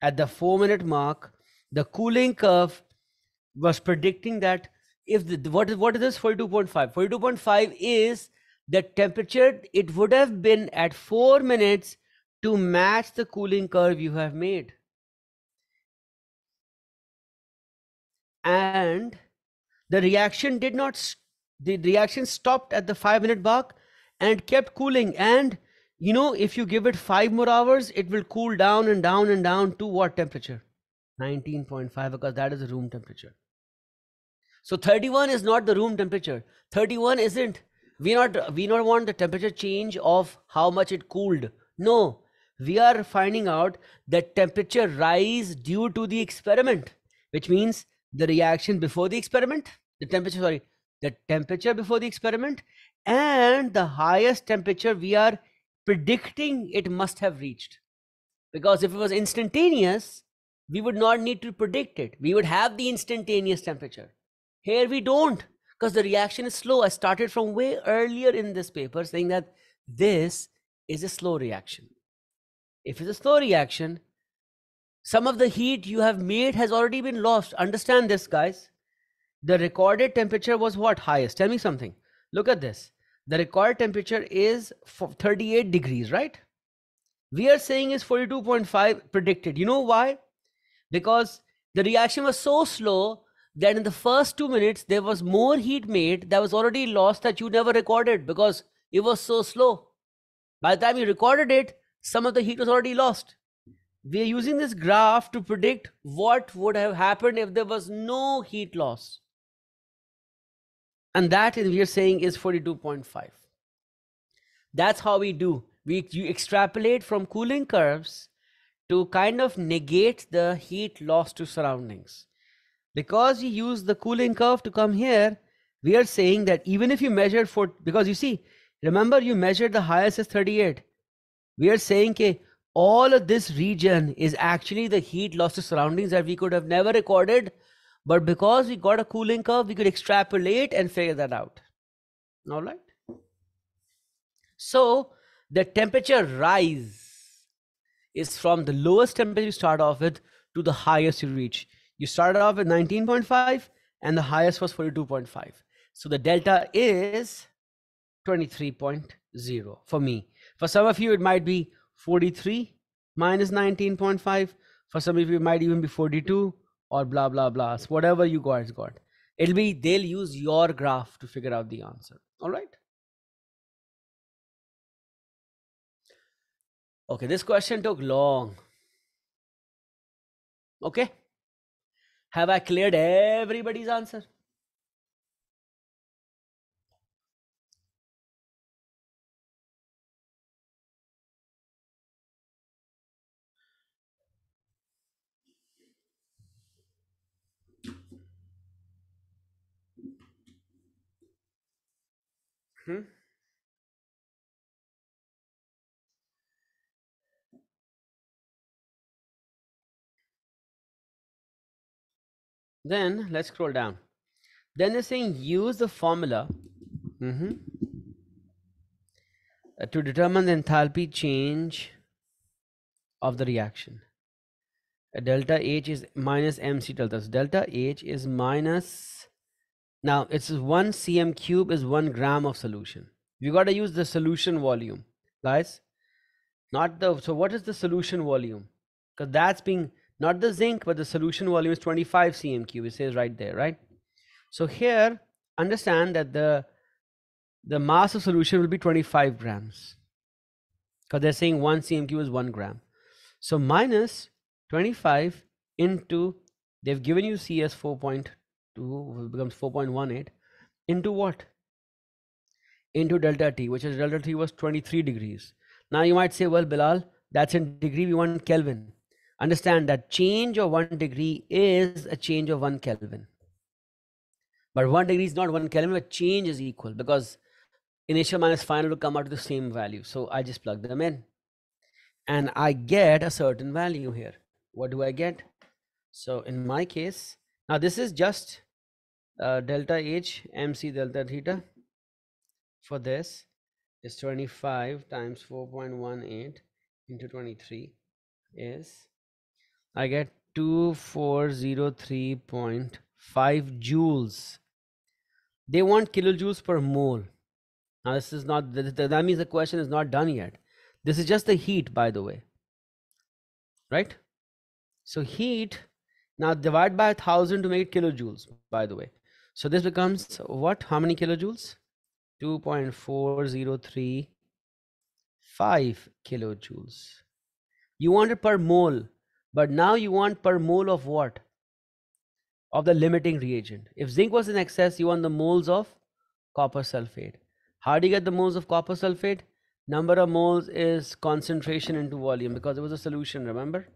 At the four minute mark, the cooling curve was predicting that if the, what is what is this forty-two point five? forty-two point five is the temperature it would have been at four minutes to match the cooling curve you have made. And the reaction did not, the reaction stopped at the five minute mark and it kept cooling. And you know, if you give it five more hours, it will cool down and down and down to what temperature? nineteen point five, because that is the room temperature. So thirty-one is not the room temperature. thirty-one isn't. We not we not want the temperature change of how much it cooled. No, we are finding out the temperature rise due to the experiment, which means the reaction before the experiment, the temperature, sorry, the temperature before the experiment, and the highest temperature we are predicting it must have reached. Because if it was instantaneous, we would not need to predict it. We would have the instantaneous temperature. Here we don't, because the reaction is slow. I started from way earlier in this paper saying that this is a slow reaction. If it's a slow reaction, some of the heat you have made has already been lost. Understand this, guys. The recorded temperature was what? Highest. Tell me something. Look at this. The recorded temperature is thirty-eight degrees, right? We are saying is forty-two point five predicted. You know why? Because the reaction was so slow that in the first two minutes, there was more heat made that was already lost that you never recorded because it was so slow. By the time you recorded it, some of the heat was already lost. We are using this graph to predict what would have happened if there was no heat loss. And that is, we are saying is forty-two point five. That's how we do. We you extrapolate from cooling curves to kind of negate the heat loss to surroundings. Because you use the cooling curve to come here, we are saying that even if you measure for, because you see, remember you measured the highest as thirty-eight. We are saying that all of this region is actually the heat loss to surroundings that we could have never recorded. But because we got a cooling curve, we could extrapolate and figure that out. All right. So the temperature rise is from the lowest temperature you start off with to the highest you reach. You started off with nineteen point five and the highest was forty-two point five. So the delta is twenty-three point zero for me. For some of you, it might be forty-three minus nineteen point five. For some of you, it might even be forty-two or blah, blah, blah. So whatever you guys got, it'll be, they'll use your graph to figure out the answer. All right. Okay, this question took long. Okay. Have I cleared everybody's answer? Hmm? Then let's scroll down. Then they're saying use the formula mm-hmm, uh, to determine the enthalpy change of the reaction. Uh, delta H is minus M C delta. So delta H is minus, now it's one cm cube is one gram of solution. You got to use the solution volume, guys. Not the, so what is the solution volume? Because that's being, not the zinc, but the solution volume is twenty-five centimeters cubed. It says right there, right? So here, understand that the, the mass of solution will be twenty-five grams. Because they're saying one centimeter cubed is one gram. So minus twenty-five into, they've given you C as four point two, becomes four point one eight, into what? Into delta T, which is delta T was twenty-three degrees. Now you might say, well, Bilal, that's in degree, we want Kelvin. Understand that change of one degree is a change of one Kelvin. But one degree is not one Kelvin, but change is equal because initial minus final will come out to the same value. So I just plug them in and I get a certain value here. What do I get? So in my case, now this is just uh, delta H M C delta theta for this is twenty-five times four point one eight into twenty-three is I get two four zero three point five joules. They want kilojoules per mole. Now this is not, that means the question is not done yet. This is just the heat, by the way, right? So heat, now divide by a thousand to make it kilojoules, by the way. So this becomes what, how many kilojoules? two point four zero three five kilojoules. You want it per mole, but now you want per mole of what? Of the limiting reagent. If zinc was in excess, you want the moles of copper sulfate. How do you get the moles of copper sulfate? Number of moles is concentration into volume because it was a solution, remember?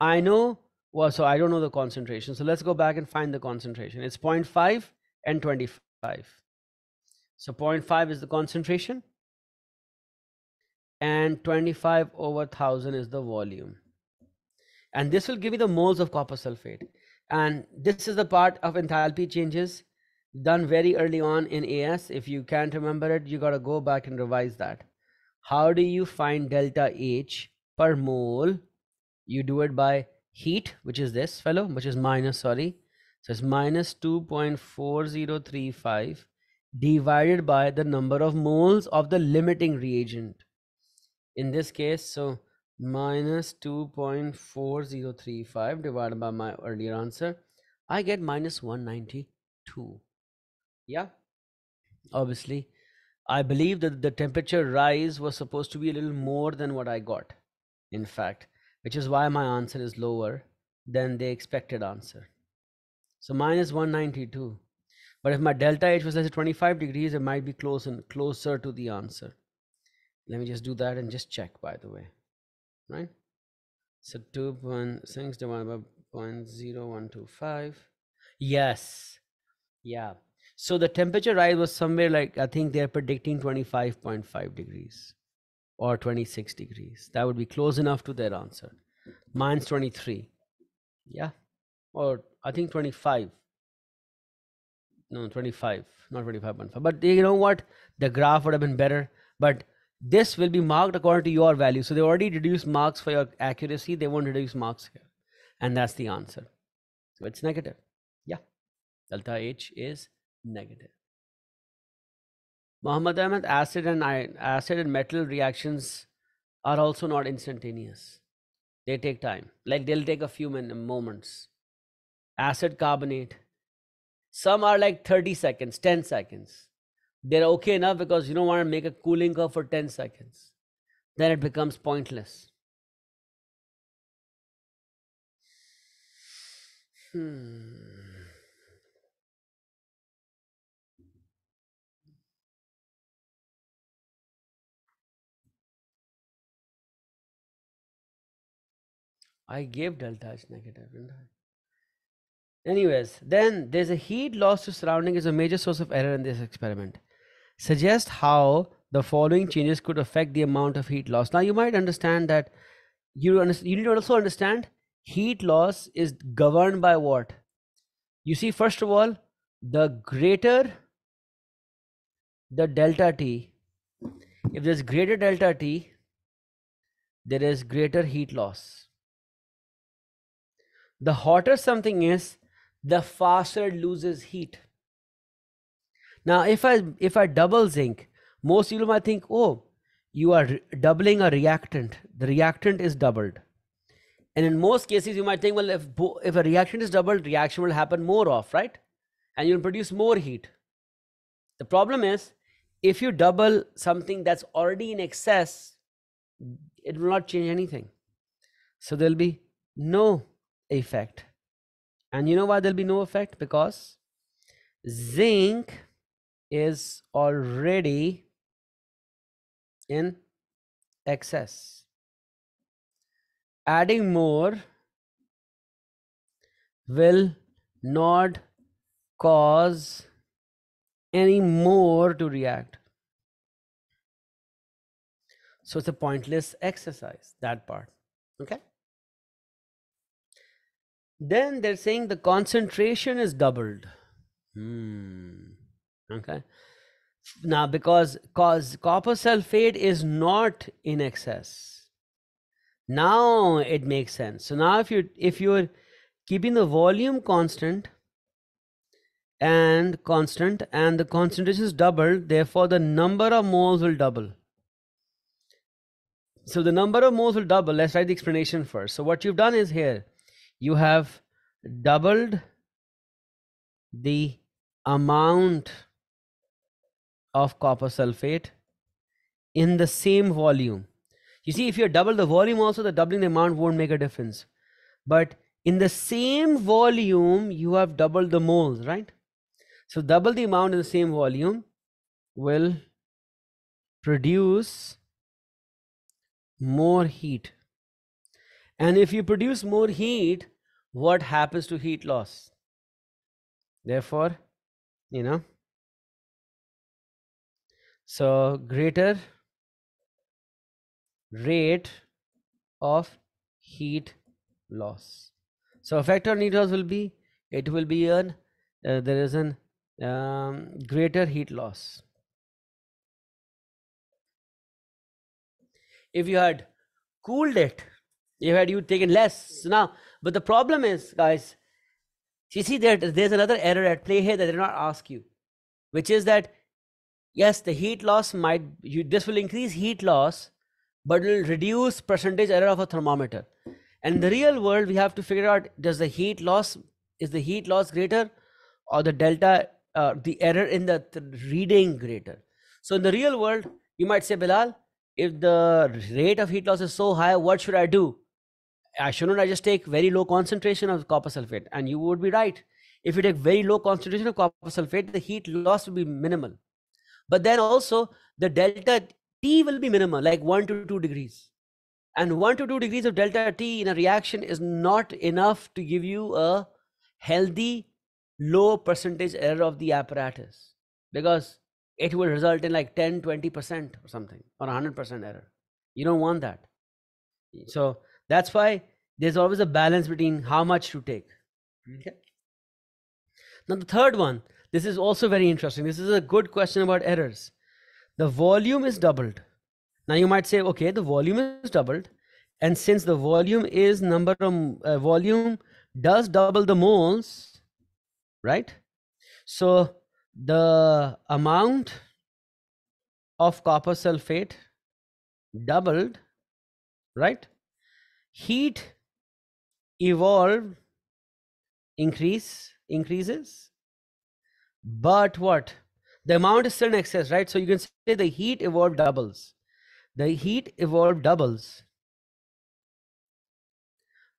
I know, well, so I don't know the concentration. So let's go back and find the concentration. It's zero point five and twenty-five. So zero point five is the concentration and twenty-five over one thousand is the volume. And this will give you the moles of copper sulfate. And this is the part of enthalpy changes done very early on in A S. If you can't remember it, you got to go back and revise that. How do you find delta H per mole? You do it by heat, which is this fellow, which is minus, sorry. So it's minus two point four zero three five divided by the number of moles of the limiting reagent. In this case, so minus two point four zero three five divided by my earlier answer, I get minus one ninety-two. Yeah, obviously, I believe that the temperature rise was supposed to be a little more than what I got, in fact, which is why my answer is lower than the expected answer. So minus one ninety-two. But if my delta H was, let's say, twenty-five degrees, it might be close and closer to the answer. Let me just do that and just check, by the way, right? So two point six divided by zero point zero one two five. Yes. Yeah. So the temperature rise was somewhere like, I think they're predicting twenty-five point five degrees or twenty-six degrees. That would be close enough to their answer. Mine's twenty-three. Yeah. Or I think twenty-five. No, twenty-five, not twenty-five point five. But you know what? The graph would have been better. But this will be marked according to your value. So they already reduced marks for your accuracy. They won't reduce marks here. And that's the answer. So it's negative. Yeah. Delta H is negative. Muhammad Ahmed, acid and iron, acid and metal reactions are also not instantaneous. They take time. Like they'll take a few moments. Acid carbonate. Some are like thirty seconds, ten seconds. They're okay enough because you don't want to make a cooling curve for ten seconds. Then it becomes pointless. Hmm. I gave delta H negative, didn't I? Anyways, then there's a heat loss to surrounding is a major source of error in this experiment. Suggest how the following changes could affect the amount of heat loss. Now you might understand that you, you need to also understand heat loss is governed by what? You see, first of all, the greater the delta T, if there's greater delta T, there is greater heat loss. The hotter something is, the faster it loses heat. Now, if I if I double zinc, most people might think, oh, you are doubling a reactant. The reactant is doubled. And in most cases, you might think, well, if, if a reaction is doubled, reaction will happen more off, right? And you'll produce more heat. The problem is, if you double something that's already in excess, it will not change anything. So there'll be no effect. And you know why there'll be no effect? Because zinc is already in excess. Adding more will not cause any more to react. So it's a pointless exercise, that part. Okay. Then they're saying the concentration is doubled. Hmm. Okay. Now, because cause copper sulfate is not in excess, now it makes sense. So now if you if you're keeping the volume constant and constant and the concentration is doubled, therefore the number of moles will double. So the number of moles will double. Let's write the explanation first. So what you've done is here, you have doubled the amount of copper sulfate in the same volume. You see, if you double the volume also, the doubling the amount won't make a difference. But in the same volume, you have doubled the moles, right? So double the amount in the same volume will produce more heat. And if you produce more heat, what happens to heat loss? Therefore, you know, so greater rate of heat loss. So effect on heat loss will be, it will be an, uh, there is an um, greater heat loss. If you had cooled it, you had you taken less. So now, but the problem is, guys, you see that there, there's another error at play here that I did not ask you, which is that yes, the heat loss might, you, this will increase heat loss, but it will reduce percentage error of a thermometer. And in the real world, we have to figure out, does the heat loss, is the heat loss greater or the delta, uh, the error in the th reading greater? So in the real world, you might say, Bilal, if the rate of heat loss is so high, what should I do? I shouldn't I just take very low concentration of copper sulfate? And you would be right. If you take very low concentration of copper sulfate, the heat loss will be minimal. But then also the delta T will be minimal, like one to two degrees. And one to two degrees of delta T in a reaction is not enough to give you a healthy low percentage error of the apparatus, because it will result in like ten, twenty percent or something, or one hundred percent error. You don't want that. So that's why there's always a balance between how much to take. Okay. Now the third one, this is also very interesting. This is a good question about errors. The volume is doubled. Now you might say, okay, the volume is doubled. And since the volume is number of uh, volume does double the moles, right? So the amount of copper sulfate doubled, right? Heat evolved increase increases, but what? The amount is still in excess, right? So you can say the heat evolved doubles. The heat evolved doubles,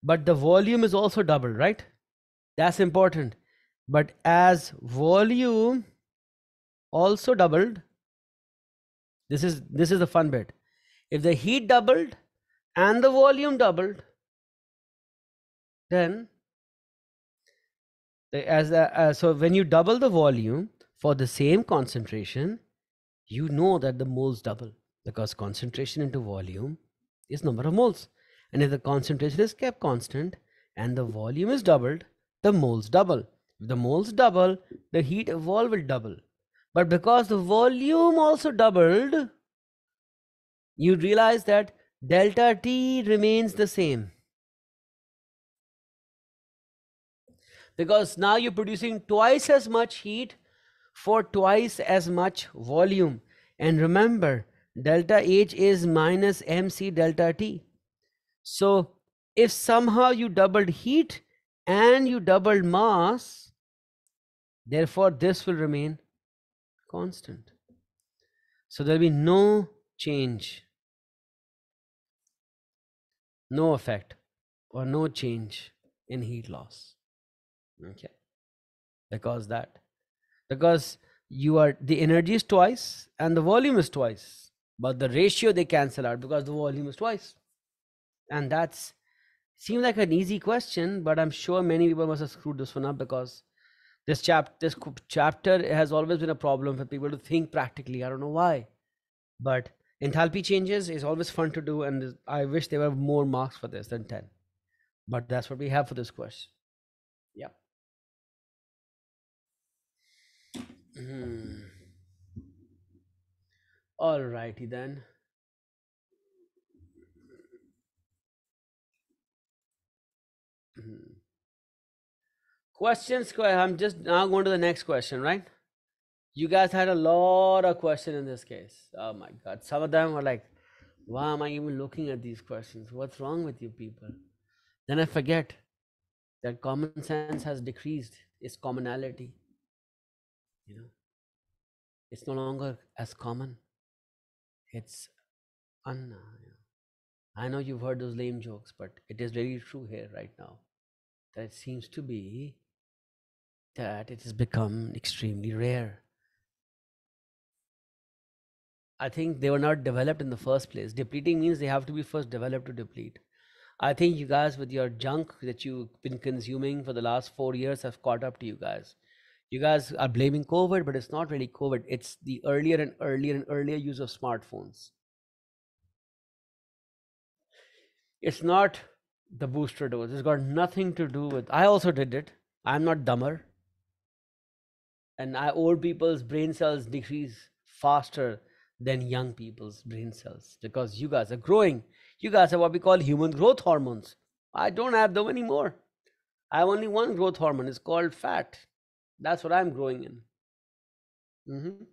but the volume is also doubled, right? That's important. But as volume also doubled, this is this is the fun bit. If the heat doubled and the volume doubled, then as a, uh, so when you double the volume for the same concentration, you know that the moles double, because concentration into volume is number of moles. And if the concentration is kept constant and the volume is doubled, the moles double. If the moles double, the heat evolved will double. But because the volume also doubled, you realize that delta T remains the same. Because now you're producing twice as much heat for twice as much volume. And remember, delta H is minus M C delta T. So if somehow you doubled heat and you doubled mass, therefore this will remain constant. So there will be no change, no effect or no change in heat loss. Okay, because that because you are the energy is twice and the volume is twice, but the ratio they cancel out because the volume is twice. And that's seems like an easy question, but I'm sure many people must have screwed this one up, because This chap this chapter has always been a problem for people to think practically. I don't know why, but enthalpy changes is always fun to do, and I wish there were more marks for this than ten, but that's what we have for this course. Yeah. Mm. All righty then. Mm. Questions. I'm just now going to the next question, right? You guys had a lot of questions in this case. Oh my God. Some of them were like, why am I even looking at these questions? What's wrong with you people? Then I forget that common sense has decreased its commonality. You know, it's no longer as common. It's un. I know you've heard those lame jokes, but it is really true here right now. That it seems to be that it has become extremely rare. I think they were not developed in the first place. Depleting means they have to be first developed to deplete. I think you guys with your junk that you've been consuming for the last four years have caught up to you guys. You guys are blaming COVID, but it's not really COVID. It's the earlier and earlier and earlier use of smartphones. It's not the booster dose. It's got nothing to do with, I also did it. I'm not dumber. And I, old people's brain cells decrease faster than young people's brain cells because you guys are growing. You guys have what we call human growth hormones. I don't have them anymore. I have only one growth hormone. It's called fat. That's what I'm growing in. Mm-hmm.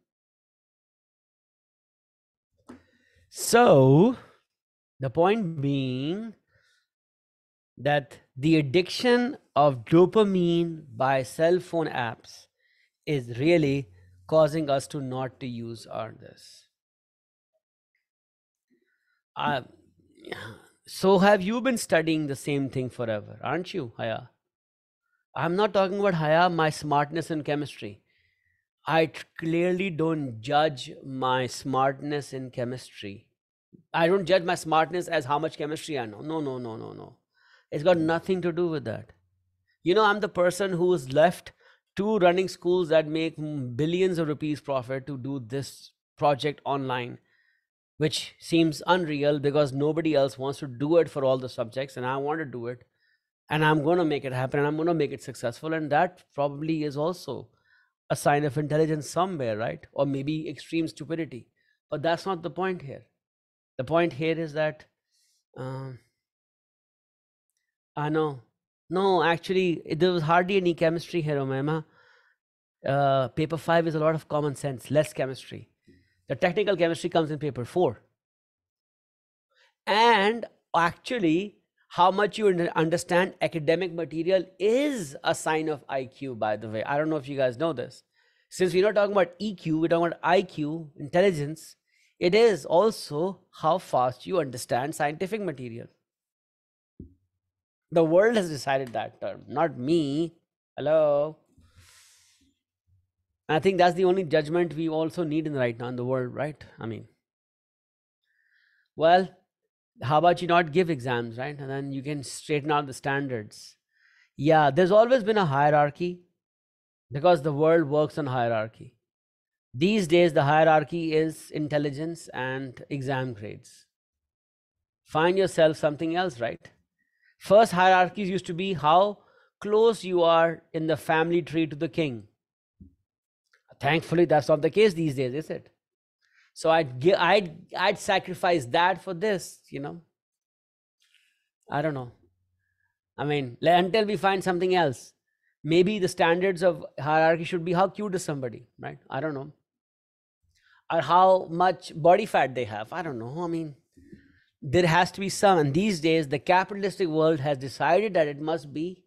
So the point being that the addiction of dopamine by cell phone apps is really causing us to not to use our this. Uh, so have you been studying the same thing forever, aren't you, Haya? I'm not talking about Haya, my smartness in chemistry. I clearly don't judge my smartness in chemistry. I don't judge my smartness as how much chemistry I know. No, no, no, no, no. It's got nothing to do with that. You know, I'm the person who's left two running schools that make billions of rupees profit to do this project online, which seems unreal because nobody else wants to do it for all the subjects, and I want to do it, and I'm going to make it happen, and I'm going to make it successful, and that probably is also a sign of intelligence somewhere, right? Or maybe extreme stupidity, but that's not the point here. The point here is that um, I know. No, actually, there was hardly any chemistry here, Omema. Uh, paper five is a lot of common sense, less chemistry. The technical chemistry comes in paper four. And actually, how much you understand academic material is a sign of I Q, by the way. I don't know if you guys know this. Since we're not talking about E Q, we're talking about I Q, intelligence. It is also how fast you understand scientific material. The world has decided that term, not me. Hello. I think that's the only judgment we also need in right now in the world, right? I mean, well, how about you not give exams, right? And then you can straighten out the standards. Yeah, there's always been a hierarchy because the world works on hierarchy. These days, the hierarchy is intelligence and exam grades. Find yourself something else, right? First hierarchies used to be how close you are in the family tree to the king. Thankfully, that's not the case these days, is it? So I'd give, I'd, I'd sacrifice that for this, you know. I don't know. I mean, until we find something else, maybe the standards of hierarchy should be how cute is somebody, right? I don't know. Or how much body fat they have. I don't know. I mean, there has to be some, and these days the capitalistic world has decided that it must be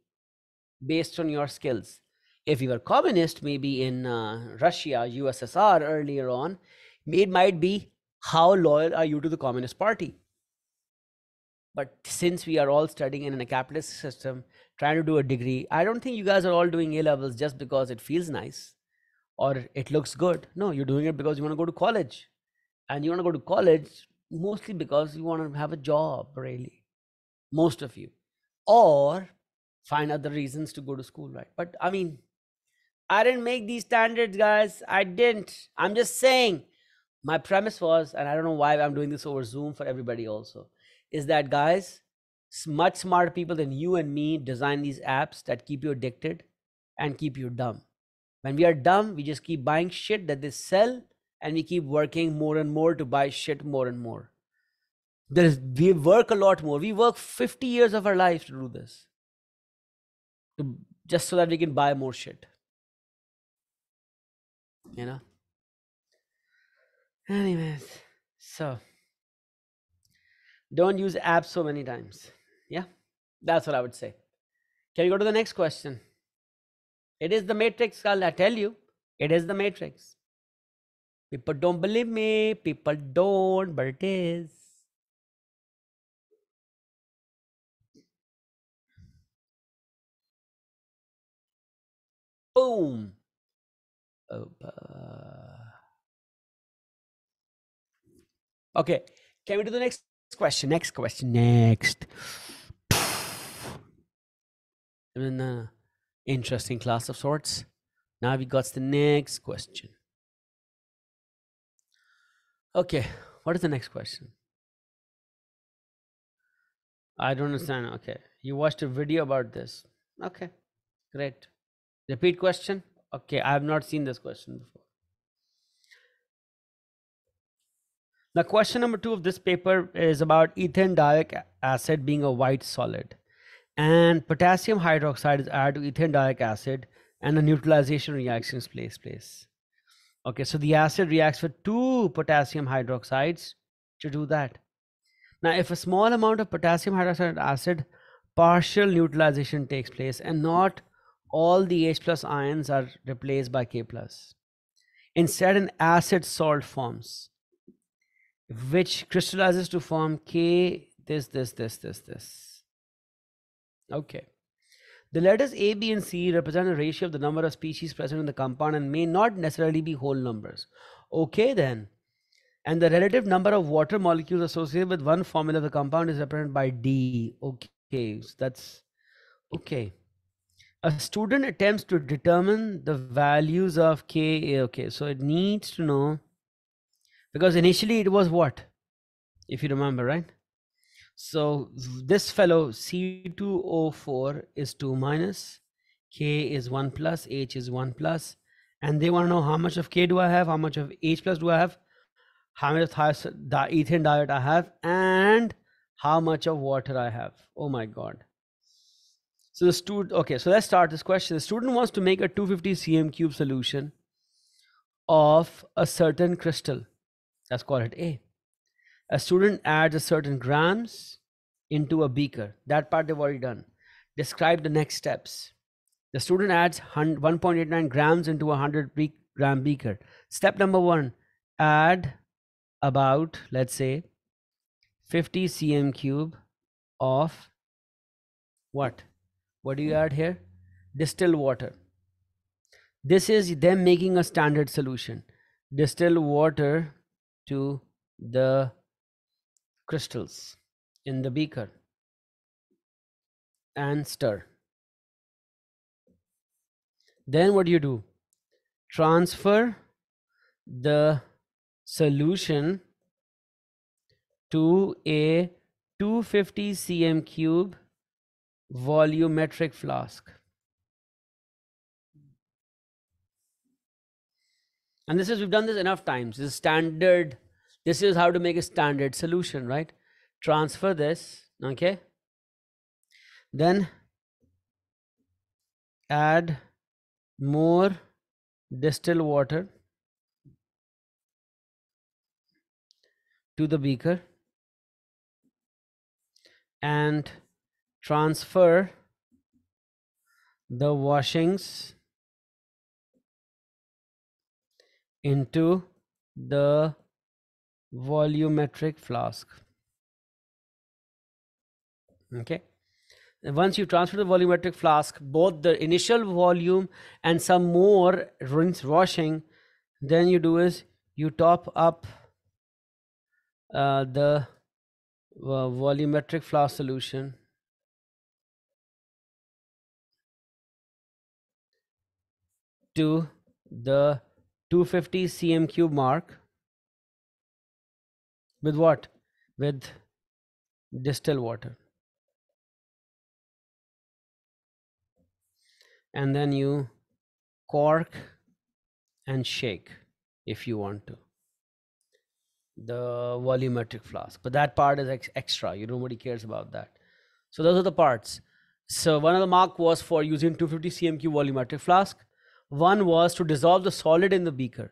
based on your skills. If you were communist, maybe in uh, Russia, U S S R earlier on, it might be how loyal are you to the Communist Party. But since we are all studying in a capitalist system, trying to do a degree, I don't think you guys are all doing A levels just because it feels nice or it looks good. No, you're doing it because you want to go to college, and you want to go to college mostly because you want to have a job, really, most of you, or find other reasons to go to school, right? But I mean, I didn't make these standards, guys. I didn't. I'm just saying my premise was, and I don't know why I'm doing this over Zoom for everybody also, is that guys, much smarter people than you and me design these apps that keep you addicted and keep you dumb. When we are dumb, we just keep buying shit that they sell, and we keep working more and more to buy shit more and more. There is, we work a lot more. We work fifty years of our lives to do this, to, just so that we can buy more shit. You know? Anyways, so don't use apps so many times. Yeah, that's what I would say. Can you go to the next question? It is the matrix, Carl. I tell you, it is the matrix. People don't believe me. People don't, but it is. Boom. Okay, can we do the next question? Next question, next. An uh, interesting class of sorts. Now we got the next question. Okay, what is the next question? I don't understand. Okay, you watched a video about this. Okay, great. Repeat question. Okay, I have not seen this question before. Now, question number two of this paper is about ethane dioic acid being a white solid, and potassium hydroxide is added to ethane dioic acid, and a neutralization reaction takes place. Okay, so the acid reacts with two potassium hydroxides to do that. Now, if a small amount of potassium hydroxide acid, partial neutralization takes place, and not all the H plus ions are replaced by K plus. Instead, an acid salt forms, which crystallizes to form K this, this, this, this, this. Okay. The letters A, B, and C represent a ratio of the number of species present in the compound and may not necessarily be whole numbers. Okay, then. And the relative number of water molecules associated with one formula of the compound is represented by D. Okay, so that's okay. A student attempts to determine the values of K A. Okay, so it needs to know, because initially it was what? If you remember, right? So this fellow C two O four is two minus, K is one plus, H is one plus, and they want to know how much of K do I have, how much of H plus do I have, how much of ethane diode I have, and how much of water I have. Oh my God. So the student, okay, so let's start this question. The student wants to make a two hundred fifty centimeter cube solution of a certain crystal. Let's call it A. A student adds a certain grams into a beaker. That part they've already done. Describe the next steps. The student adds one point eight nine grams into a one hundred gram beaker. Step number one, add about, let's say, fifty centimeter cube of what? What do you add here? Distilled water. This is them making a standard solution. Distilled water to the crystals in the beaker and stir. Then what do you do? Transfer the solution to a two hundred fifty centimeter cube volumetric flask, and this is, we've done this enough times. This is standard. This is how to make a standard solution, right? Transfer this, okay, then add more distilled water to the beaker and transfer the washings into the volumetric flask. Okay. And once you transfer the volumetric flask, both the initial volume and some more rinse washing, then you do is you top up uh, the uh, volumetric flask solution to the two hundred fifty centimeter cube mark with what? With distilled water. And then you cork and shake if you want to the volumetric flask, but that part is ex extra. You nobody cares about that. So those are the parts. So one of the mark was for using two hundred fifty centimeter cube volumetric flask. One was to dissolve the solid in the beaker.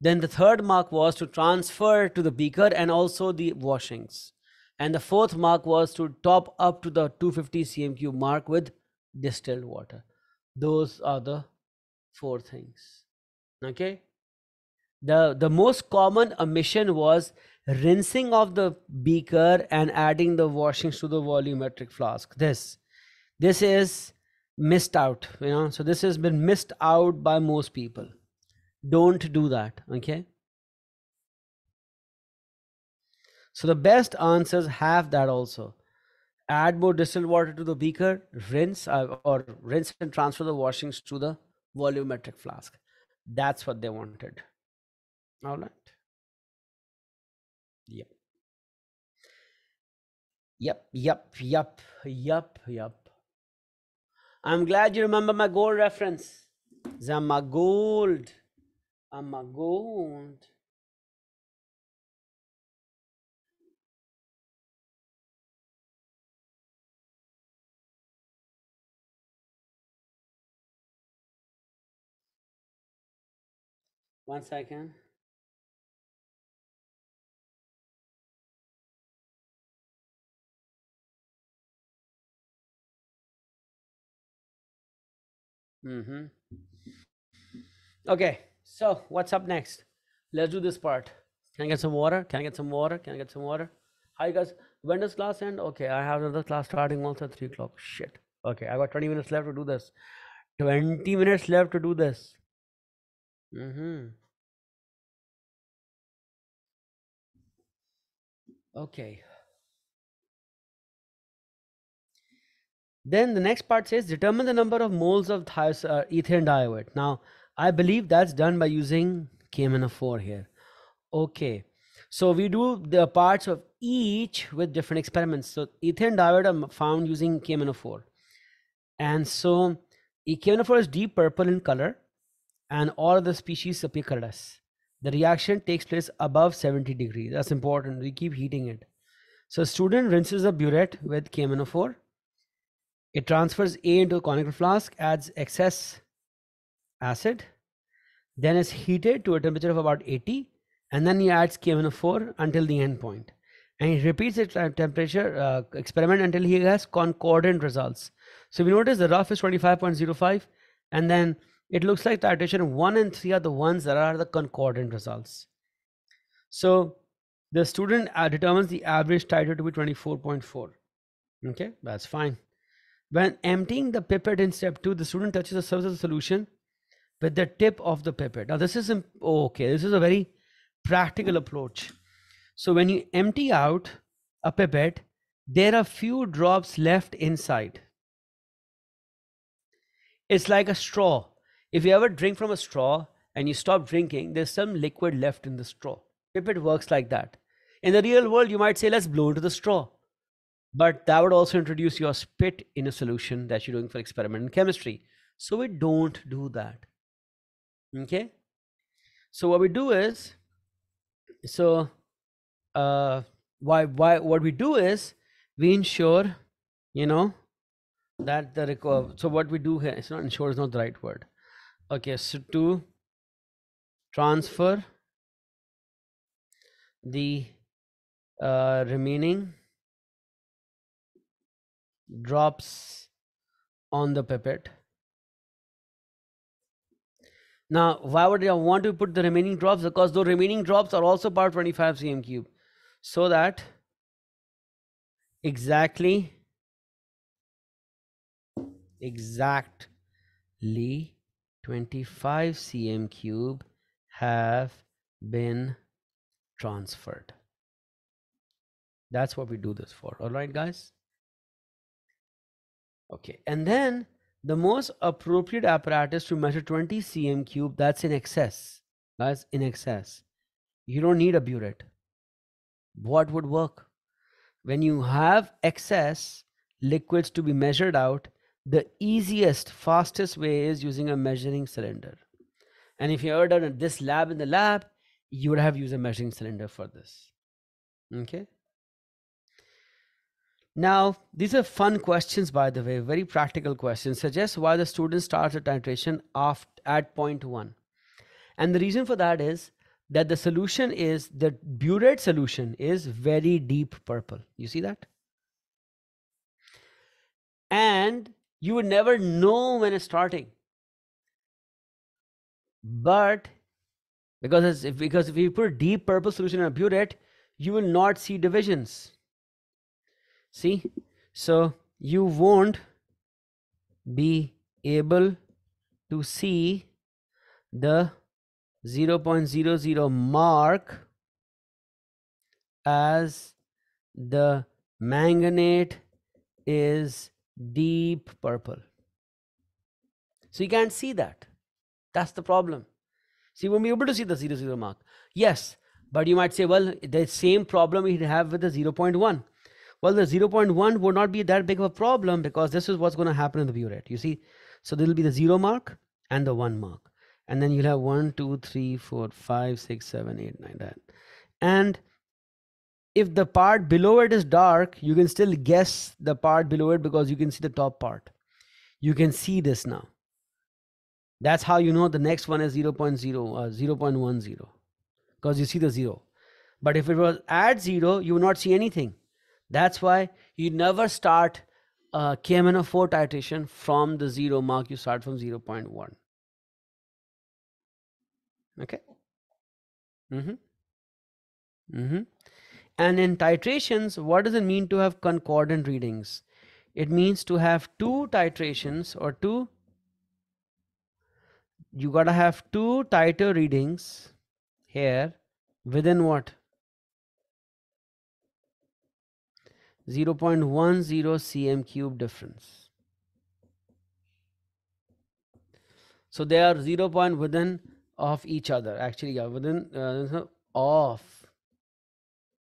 Then the third mark was to transfer to the beaker and also the washings. And the fourth mark was to top up to the two hundred fifty centimeter cube mark with distilled water. Those are the four things. Okay. The, the most common omission was rinsing of the beaker and adding the washings to the volumetric flask. This, this is missed out, you know, so this has been missed out by most people. Don't do that, okay? So the best answers have that also. Add more distilled water to the beaker, rinse uh, or rinse and transfer the washings to the volumetric flask. That's what they wanted. All right. Yep. Yep. Yep. Yep. Yep. Yep. I'm glad you remember my gold reference. I'm a gold. I'm a gold. One second. Mm-hmm. Okay, so what's up next? Let's do this part. Can I get some water? Can I get some water? Can I get some water? Hi guys, when does class end? Okay, I have another class starting also at three o'clock. Shit. Okay, I got twenty minutes left to do this. twenty minutes left to do this. Mm-hmm. Okay. Then the next part says determine the number of moles of thios, uh, ethane diode. Now, I believe that's done by using K M N O four here. Okay. So we do the parts of each with different experiments. So ethane diode are found using K M N O four. And so K M N O four is deep purple in color and all the species appear colorless. The reaction takes place above seventy degrees. That's important. We keep heating it. So student rinses the burette with K M N O four. It transfers A into a conical flask, adds excess acid, then is heated to a temperature of about eighty, and then he adds K M N O four until the end point. And he repeats the temperature uh, experiment until he has concordant results. So we notice the rough is twenty-five point zero five, and then it looks like titration one and three are the ones that are the concordant results. So the student determines the average titer to be twenty-four point four. Okay, that's fine. When emptying the pipette in step two, the student touches the surface of the solution with the tip of the pipette. Now this is, okay, this is a very practical approach. So when you empty out a pipette, there are few drops left inside. It's like a straw. If you ever drink from a straw and you stop drinking, there's some liquid left in the straw. Pipette works like that. In the real world, you might say, let's blow into the straw. But that would also introduce your spit in a solution that you're doing for experiment in chemistry. So we don't do that. Okay. So what we do is, so uh, why, why, what we do is we ensure, you know, that the, so what we do here, it's not ensure is not the right word. Okay. So to transfer the uh, remaining drops on the pipette. Now, why would I want to put the remaining drops? Because the remaining drops are also part twenty-five centimeter cube. So that exactly, exactly twenty-five centimeter cube have been transferred. That's what we do this for. All right, guys. Okay, and then the most appropriate apparatus to measure twenty centimeters cubed, that's in excess, guys, in excess. You don't need a burette. What would work? When you have excess liquids to be measured out, the easiest, fastest way is using a measuring cylinder. And if you ever done this lab in the lab, you would have used a measuring cylinder for this. Okay. Now, these are fun questions, by the way, very practical questions. Suggest why the student starts a titration after, at point one. And the reason for that is that the solution is, the burette solution is very deep purple. You see that? And you would never know when it's starting. But because, it's, because if you put deep purple solution in a burette, you will not see divisions. See, so you won't be able to see the zero point zero zero mark as the manganate is deep purple. So you can't see that. That's the problem. So you won't be able to see the zero zero mark. Yes, but you might say, well, the same problem we'd have with the zero point one. Well, the zero point one would not be that big of a problem because this is what's going to happen in the burette. You see, so there will be the zero mark and the one mark. And then you'll have one, two, three, four, five, six, seven, eight, nine, that. And if the part below it is dark, you can still guess the part below it because you can see the top part. You can see this now. That's how you know the next one is zero point zero, zero point one zero, because you see the zero. But if it was at zero, you would not see anything. That's why you never start uh, K M N O four titration from the zero mark. You start from zero point one. Okay. Mm-hmm. Mm-hmm. And in titrations, what does it mean to have concordant readings? It means to have two titrations or two. You got to have two titer readings here within what? zero point one zero centimeters cubed difference. So they are zero point within of each other. Actually, yeah, within uh, of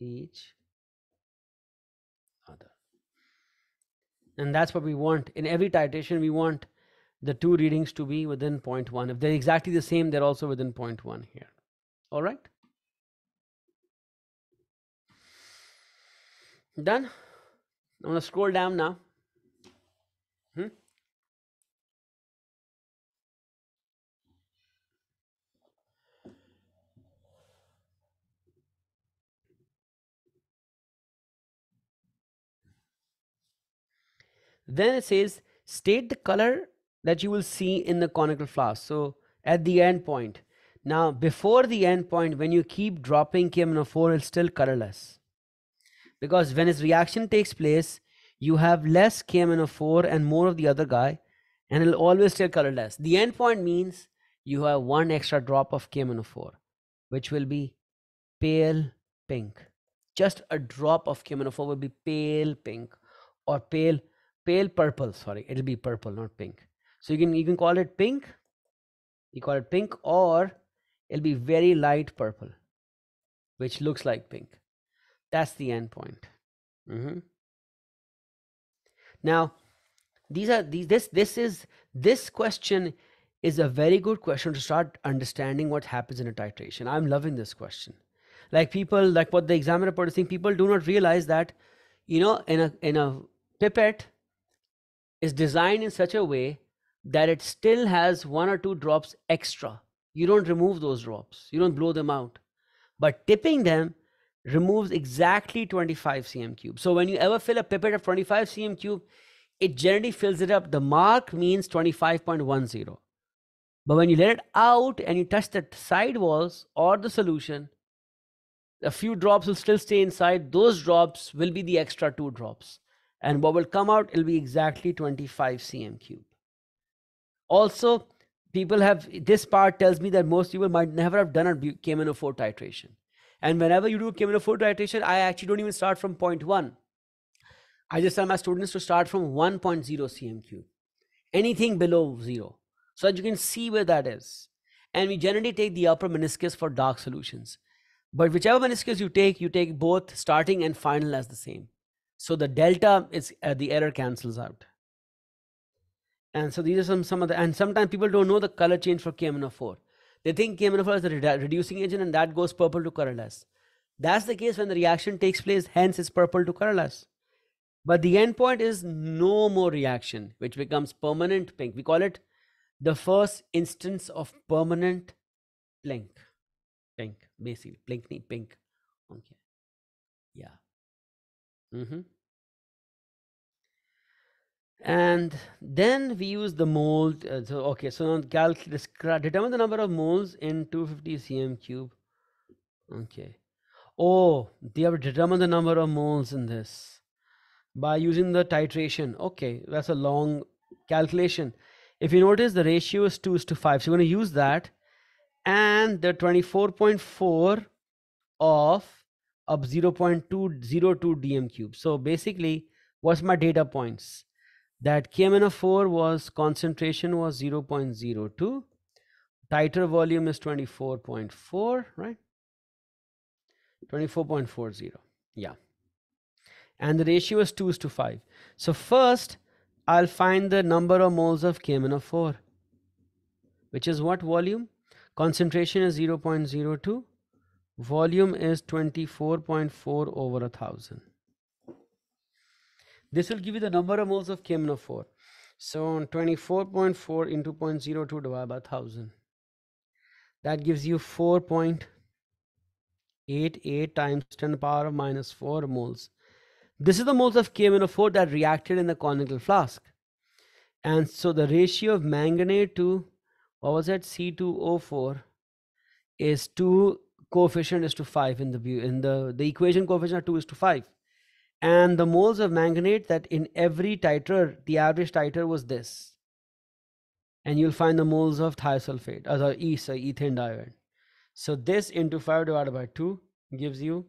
each other. And that's what we want. In every titration, we want the two readings to be within point one. If they're exactly the same, they're also within point one here. All right. Done. I'm going to scroll down now. Hmm? Then it says, state the color that you will see in the conical flask. So at the end point. Now, before the end point, when you keep dropping K M N O four, it's still colorless. Because when his reaction takes place, you have less K M N O four and more of the other guy, and it'll always stay colorless. The end point means you have one extra drop of K M N O four, which will be pale pink. Just a drop of K M N O four will be pale pink or pale, pale purple. Sorry, it'll be purple, not pink. So you can, you can call it pink. You call it pink, or it'll be very light purple, which looks like pink. That's the end point. Mm-hmm. Now, these are these. This this is this question is a very good question to start understanding what happens in a titration. I'm loving this question. Like people, like what the examiner is saying, people do not realize that, you know, in a in a pipette is designed in such a way that it still has one or two drops extra. You don't remove those drops. You don't blow them out, but tipping them removes exactly twenty-five centimeters cubed. So when you ever fill a pipette of twenty-five centimeters cubed, it generally fills it up. The mark means twenty-five point one zero. But when you let it out and you touch the side walls or the solution, a few drops will still stay inside. Those drops will be the extra two drops. And what will come out, it'll be exactly twenty-five centimeters cubed. Also, people have, this part tells me that most people might never have done a K M N O four titration. And whenever you do K M N O four titration, I actually don't even start from point one. I just tell my students to start from one point zero centimeters cubed. anything below zero. So that you can see where that is. And we generally take the upper meniscus for dark solutions. But whichever meniscus you take, you take both starting and final as the same. So the delta is uh, the error cancels out. And so these are some, some of the, and sometimes people don't know the color change for K M N O four. They think K M N O four is a redu reducing agent and that goes purple to colorless. That's the case when the reaction takes place, hence it's purple to colorless. But the end point is no more reaction, which becomes permanent pink. We call it the first instance of permanent pink. Pink, basically, pink, pink. Okay. Yeah. Mm-hmm. And then we use the mold. Uh, so, okay, so now determine the number of moles in two hundred fifty centimeters cube. Okay. Oh, they have determined the number of moles in this by using the titration. Okay, that's a long calculation. If you notice, the ratio is two is to five. So you're going to use that. And the twenty-four point four of up zero point two zero two D M cube. So basically, what's my data points? That K M N O four was concentration was zero point zero two. Titer volume is twenty-four point four, right? twenty-four point four zero. Yeah. And the ratio is two is to five. So first, I'll find the number of moles of K M N O four, which is what volume? Concentration is zero point zero two. Volume is twenty-four point four over one thousand. This will give you the number of moles of K M N O four. So twenty-four point four into zero point zero two divided by one thousand. That gives you four point eight eight times ten to the power of minus four moles. This is the moles of K M N O four that reacted in the conical flask. And so the ratio of manganate to, what was that, C two O four is two, coefficient is to five in the, in the, the equation coefficient are two is to five. And the moles of manganate that in every titer, the average titer was this. And you'll find the moles of thiosulfate, or the E, so ethane diode. So this into five divided by two gives you.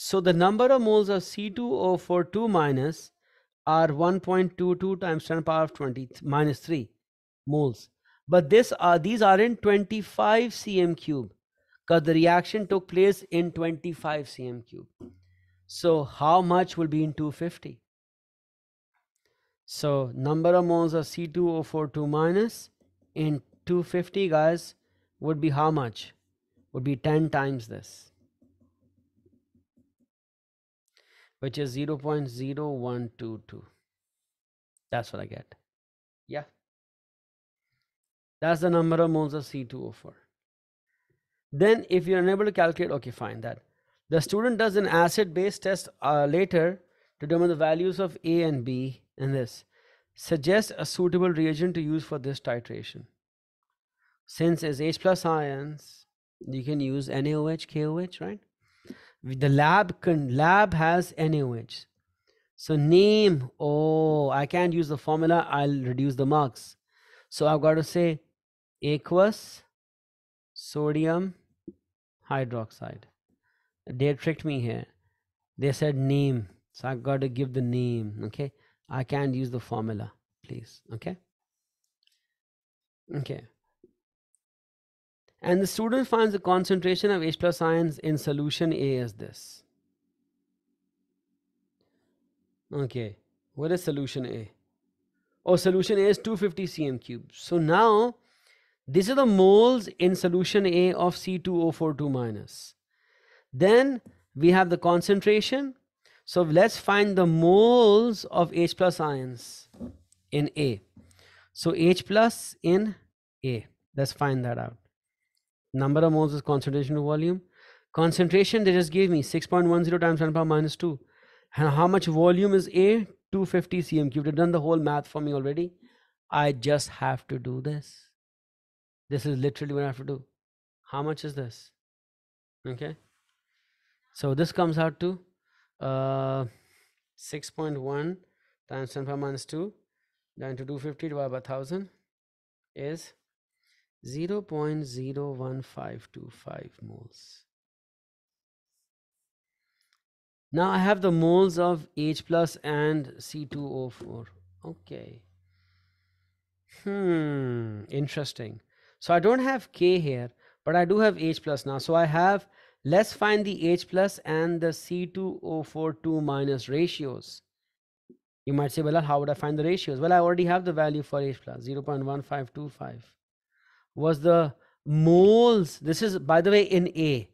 So the number of moles of C two O four two minus are one point two two times ten to the power of minus three moles. But this are, these are in twenty-five centimeters cube because the reaction took place in twenty-five centimeters cube. So how much will be in two hundred fifty? So number of moles of C two O four two minus in two hundred fifty, guys, would be how much? Would be ten times this, which is zero point zero one two two. That's what I get. Yeah. That's the number of moles of C two O four. Then if you're unable to calculate, okay, fine, that. The student does an acid-base test uh, later to determine the values of A and B in this. Suggest a suitable reagent to use for this titration. Since it's H plus ions, you can use NaOH, K O H, right? The lab can, lab has NaOH. So name, oh, I can't use the formula. I'll reduce the marks. So I've got to say aqueous sodium hydroxide. They tricked me here. They said name. So I've got to give the name. Okay. I can't use the formula, please. Okay. Okay. And the student finds the concentration of H plus ions in solution A as this. Okay. What is solution A? Oh, solution A is two hundred fifty centimeters cube. So now, these are the moles in solution A of C two O four two minus. Then we have the concentration. So let's find the moles of H plus ions in A. So H plus in A. Let's find that out. Number of moles is concentration to volume. Concentration they just gave me six point one zero times ten to the power minus two. And how much volume is A? two hundred fifty centimeters cubed. They've done the whole math for me already. I just have to do this. This is literally what I have to do. How much is this? Okay. So this comes out to uh, six point one times ten to the power minus two down to two hundred fifty divided by one thousand is zero point zero one five two five moles. Now I have the moles of H plus and C two O four. Okay. Hmm, interesting. So I don't have K here, but I do have H plus now. So I have, let's find the H plus and the C two O four two minus ratios. You might say, well, how would I find the ratios? Well, I already have the value for H plus, zero point one five two five. Was the moles, this is, by the way, in A.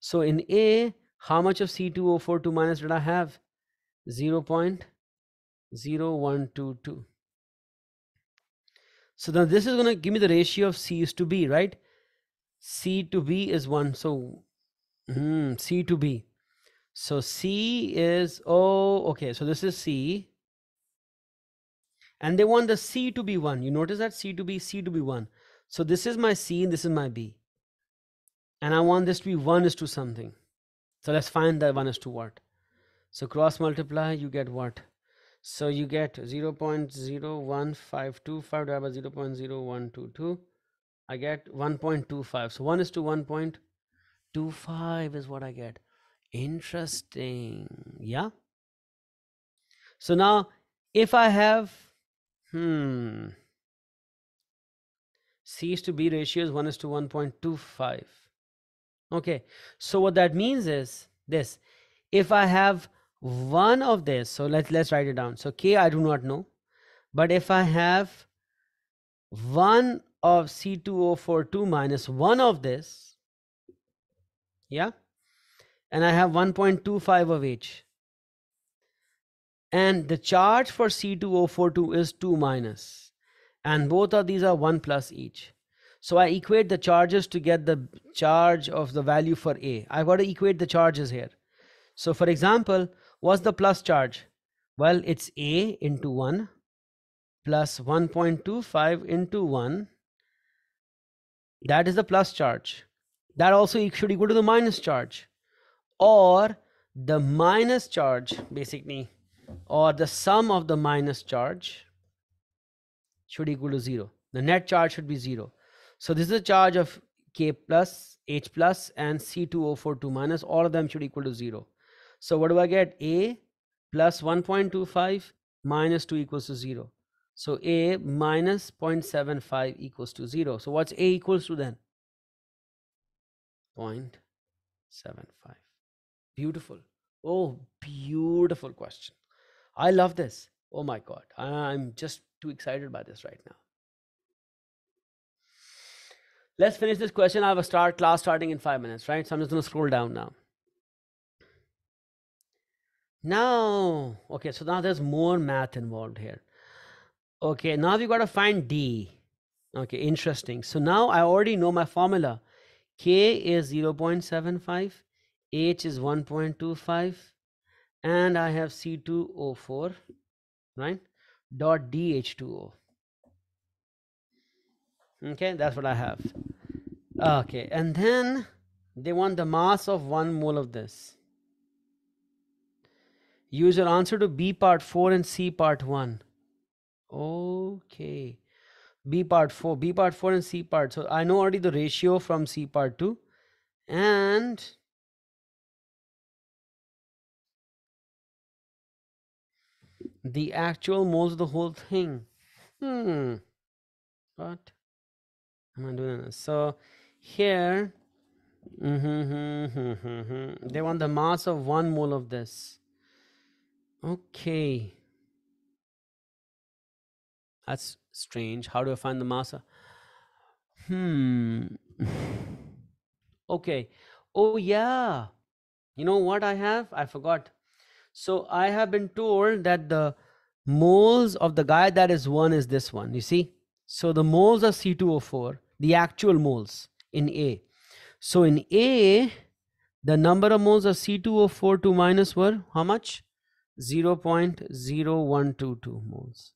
So in A, how much of C two O four two minus did I have? zero point zero one two two. So now this is going to give me the ratio of C's to B, right? C to B is one. So mm, C to B. So C is, oh, okay. So this is C. And they want the C to be one. You notice that C to B, C to be one. So this is my C and this is my B. And I want this to be one is to something. So let's find that one is to what. So cross multiply, you get what? So you get zero point zero one five two five divided by zero point zero one two two. I get one point two five. So one is to one point two five is what I get. Interesting. Yeah. So now if I have, hmm, C's to B ratio is one is to one point two five. Okay. So what that means is this. If I have one of this, so let's let's write it down. So K I do not know, but if I have one of C two O four two minus one of this, yeah, and I have one point two five of H, and the charge for C two O four two is two minus, and both of these are one plus each. So I equate the charges to get the charge of the value for A. I've got to equate the charges here. So for example, what's the plus charge? Well, it's A into one plus one point two five into one. That is the plus charge. That also should equal to the minus charge, or the minus charge basically, or the sum of the minus charge should equal to zero. The net charge should be zero. So this is the charge of K plus, H plus and C two O four two minus, all of them should equal to zero. So what do I get? A plus one point two five minus two equals to zero. So A minus zero point seven five equals to zero. So what's A equals to then? zero point seven five. Beautiful. Oh, beautiful question. I love this. Oh my God. I'm just too excited by this right now. Let's finish this question. I have a start class starting in five minutes, right? So I'm just going to scroll down now. Now, okay, so now there's more math involved here. Okay, now we've got to find D. Okay, interesting. So now I already know my formula. K is zero point seven five, H is one point two five, and I have C two O four, right? Dot D H two O. Okay, that's what I have. Okay, and then they want the mass of one mole of this. Use your answer to B part four and C part one. Okay, B part four, B part four and C part. So I know already the ratio from C part two, and the actual moles of the whole thing. Hmm, but am I doing this? So here, mm-hmm, they want the mass of one mole of this. Okay. That's strange. How do I find the mass? Hmm. Okay. Oh, yeah. You know what I have? I forgot. So I have been told that the moles of the guy that is one is this one. You see? So the moles of C two O four. The actual moles in A. So in A, the number of moles of C two O four two minus were how much? zero point zero one two two moles.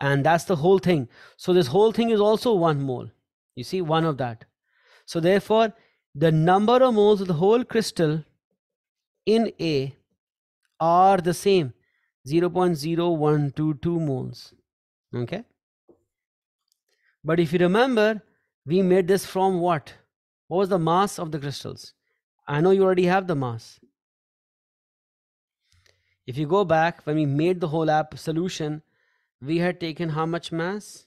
And that's the whole thing. So this whole thing is also one mole. You see, one of that. So therefore, the number of moles of the whole crystal in A are the same, zero point zero one two two moles. Okay? But if you remember, we made this from what? What was the mass of the crystals? I know you already have the mass. If you go back, when we made the whole app solution, we had taken how much mass?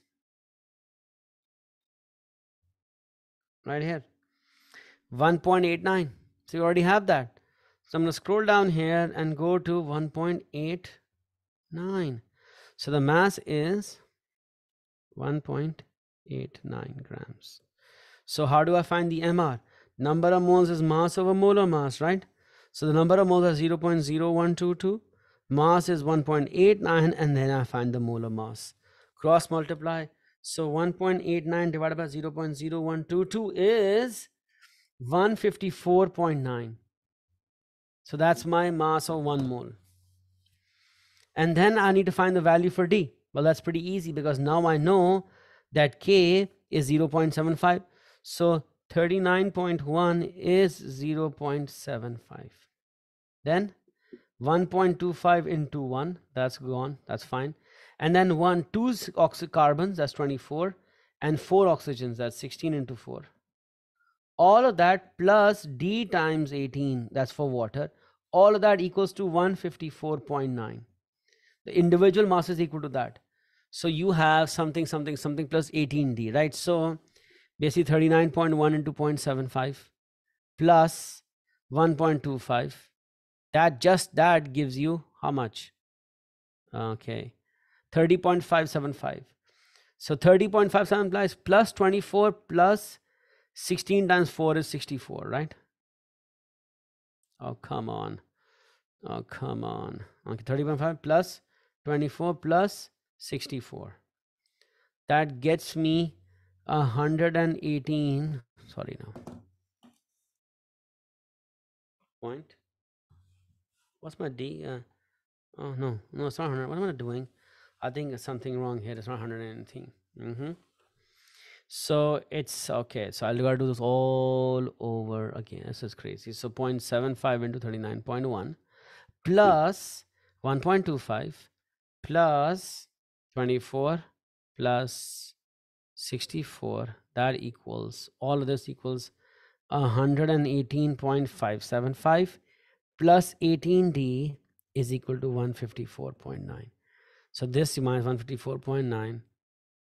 right here, one point eight nine. So you already have that. So I'm going to scroll down here and go to one point eight nine. So the mass is one point eight nine grams. So how do I find the M R? Number of moles is mass over molar mass, right? So the number of moles are zero point zero one two two. Mass is one point eight nine, and then I find the molar mass. Cross multiply. So one point eight nine divided by zero point zero one two two is one hundred fifty-four point nine. So that's my mass of one mole. And then I need to find the value for D. Well, that's pretty easy because now I know that K is zero point seven five. So thirty-nine point one is zero point seven five. Then one point two five into one, that's gone, that's fine. And then one, two oxycarbons, that's twenty-four, and four oxygens, that's sixteen into four. All of that plus D times eighteen, that's for water. All of that equals to one hundred fifty-four point nine. The individual mass is equal to that. So you have something, something, something plus eighteen D, right? So basically thirty-nine point one into zero point seven five plus one point two five. That just that gives you how much? Okay, thirty point five seven five. So thirty point five seven implies plus twenty-four plus sixteen times four is sixty-four, right? Oh, come on. Oh, come on. Okay, thirty point five plus twenty-four plus sixty-four. That gets me one hundred eighteen. Sorry, now. Point. What's my D? Uh, oh, no. No, it's not one hundred. What am I doing? I think there's something wrong here. It's not one hundred anything. Mm-hmm. So it's okay. So I'll got to do this all over again. This is crazy. So zero point seven five into thirty-nine point one plus one point two five plus twenty-four plus sixty-four. That equals, all of this equals one hundred eighteen point five seven five. Plus eighteen D is equal to one hundred fifty-four point nine. So this minus one hundred fifty-four point nine,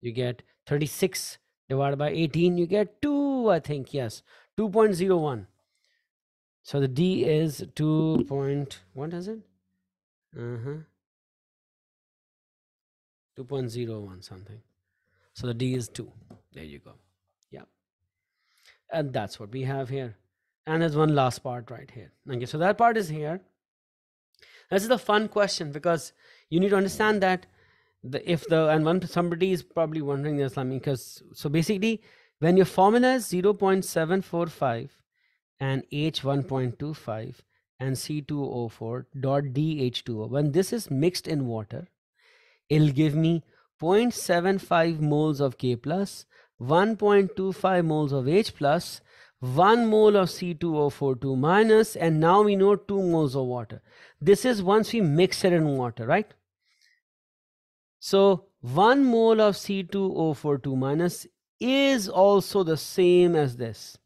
you get thirty-six divided by eighteen, you get two, I think, yes, two point zero one. So the D is two point, what is it? Uh-huh. two point zero one something. So the D is two. There you go. Yeah. And that's what we have here. And there's one last part right here. Okay, so that part is here. This is the fun question because you need to understand that the if the and one somebody is probably wondering this. I mean, because so basically when your formula is zero point seven four five and H one point two five and C two O four dot D H two O, when this is mixed in water, it'll give me zero point seven five moles of K plus, one point two five moles of H plus, one mole of C two O four two minus, and now we know two moles of water. This is once we mix it in water, right? So one mole of C two O four two minus is also the same as this.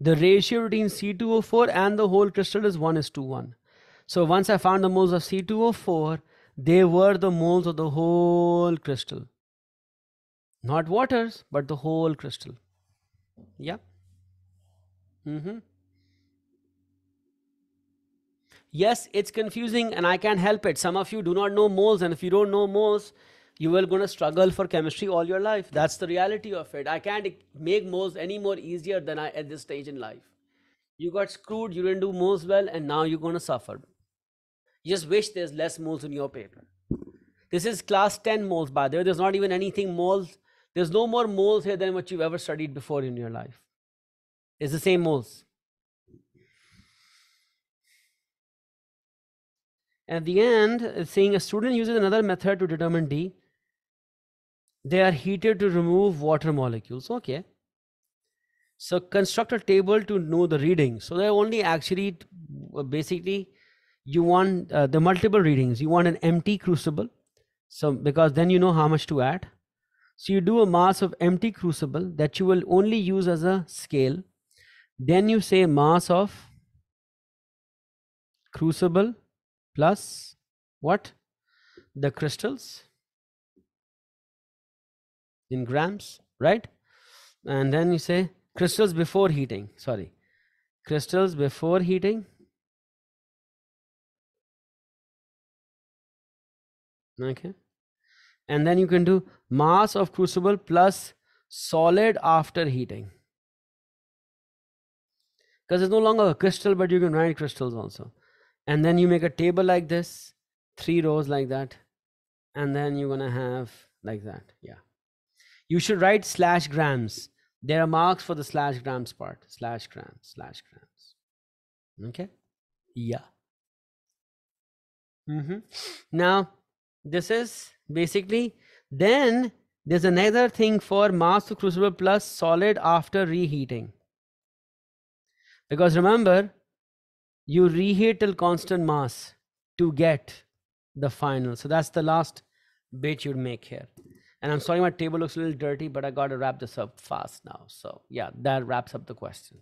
The ratio between C two O four and the whole crystal is one is to one. So once I found the moles of C two O four, they were the moles of the whole crystal. Not waters, but the whole crystal. Yeah. Mm-hmm. Yes, it's confusing and I can't help it. Some of you do not know moles, and if you don't know moles, you will going to struggle for chemistry all your life. That's the reality of it. I can't make moles any more easier than I at this stage in life. You got screwed, you didn't do moles well, and now you're going to suffer. You just wish there's less moles in your paper. This is class ten moles, by the way. There's not even anything moles. There's no more moles here than what you've ever studied before in your life. It's the same moles. At the end, it's saying a student uses another method to determine D. They are heated to remove water molecules. Okay. So construct a table to know the reading. So they're only actually, basically, you want uh, the multiple readings. You want an empty crucible. So because then you know how much to add. So you do a mass of empty crucible that you will only use as a scale. Then you say mass of crucible plus what? The crystals in grams, right? And then you say crystals before heating, sorry, crystals before heating. Okay, and then you can do mass of crucible plus solid after heating, because it's no longer a crystal, but you can write crystals also. And then you make a table like this, three rows like that, and then you're gonna have like that. Yeah, you should write slash grams. There are marks for the slash grams part. Slash grams, slash grams. Okay, yeah. Mm-hmm. Now this is basically, then there's another thing for mass to crucible plus solid after reheating, because remember, you reheat till constant mass to get the final. So that's the last bit you'd make here. And I'm sorry my table looks a little dirty, but I got to wrap this up fast now. So yeah, that wraps up the question.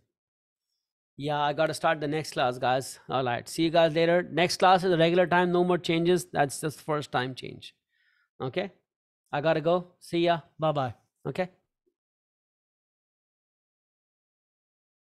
Yeah, I got to start the next class, guys. All right, see you guys later. Next class is a regular time, no more changes. That's just first time change. Okay, I got to go. See ya. Bye-bye. Okay.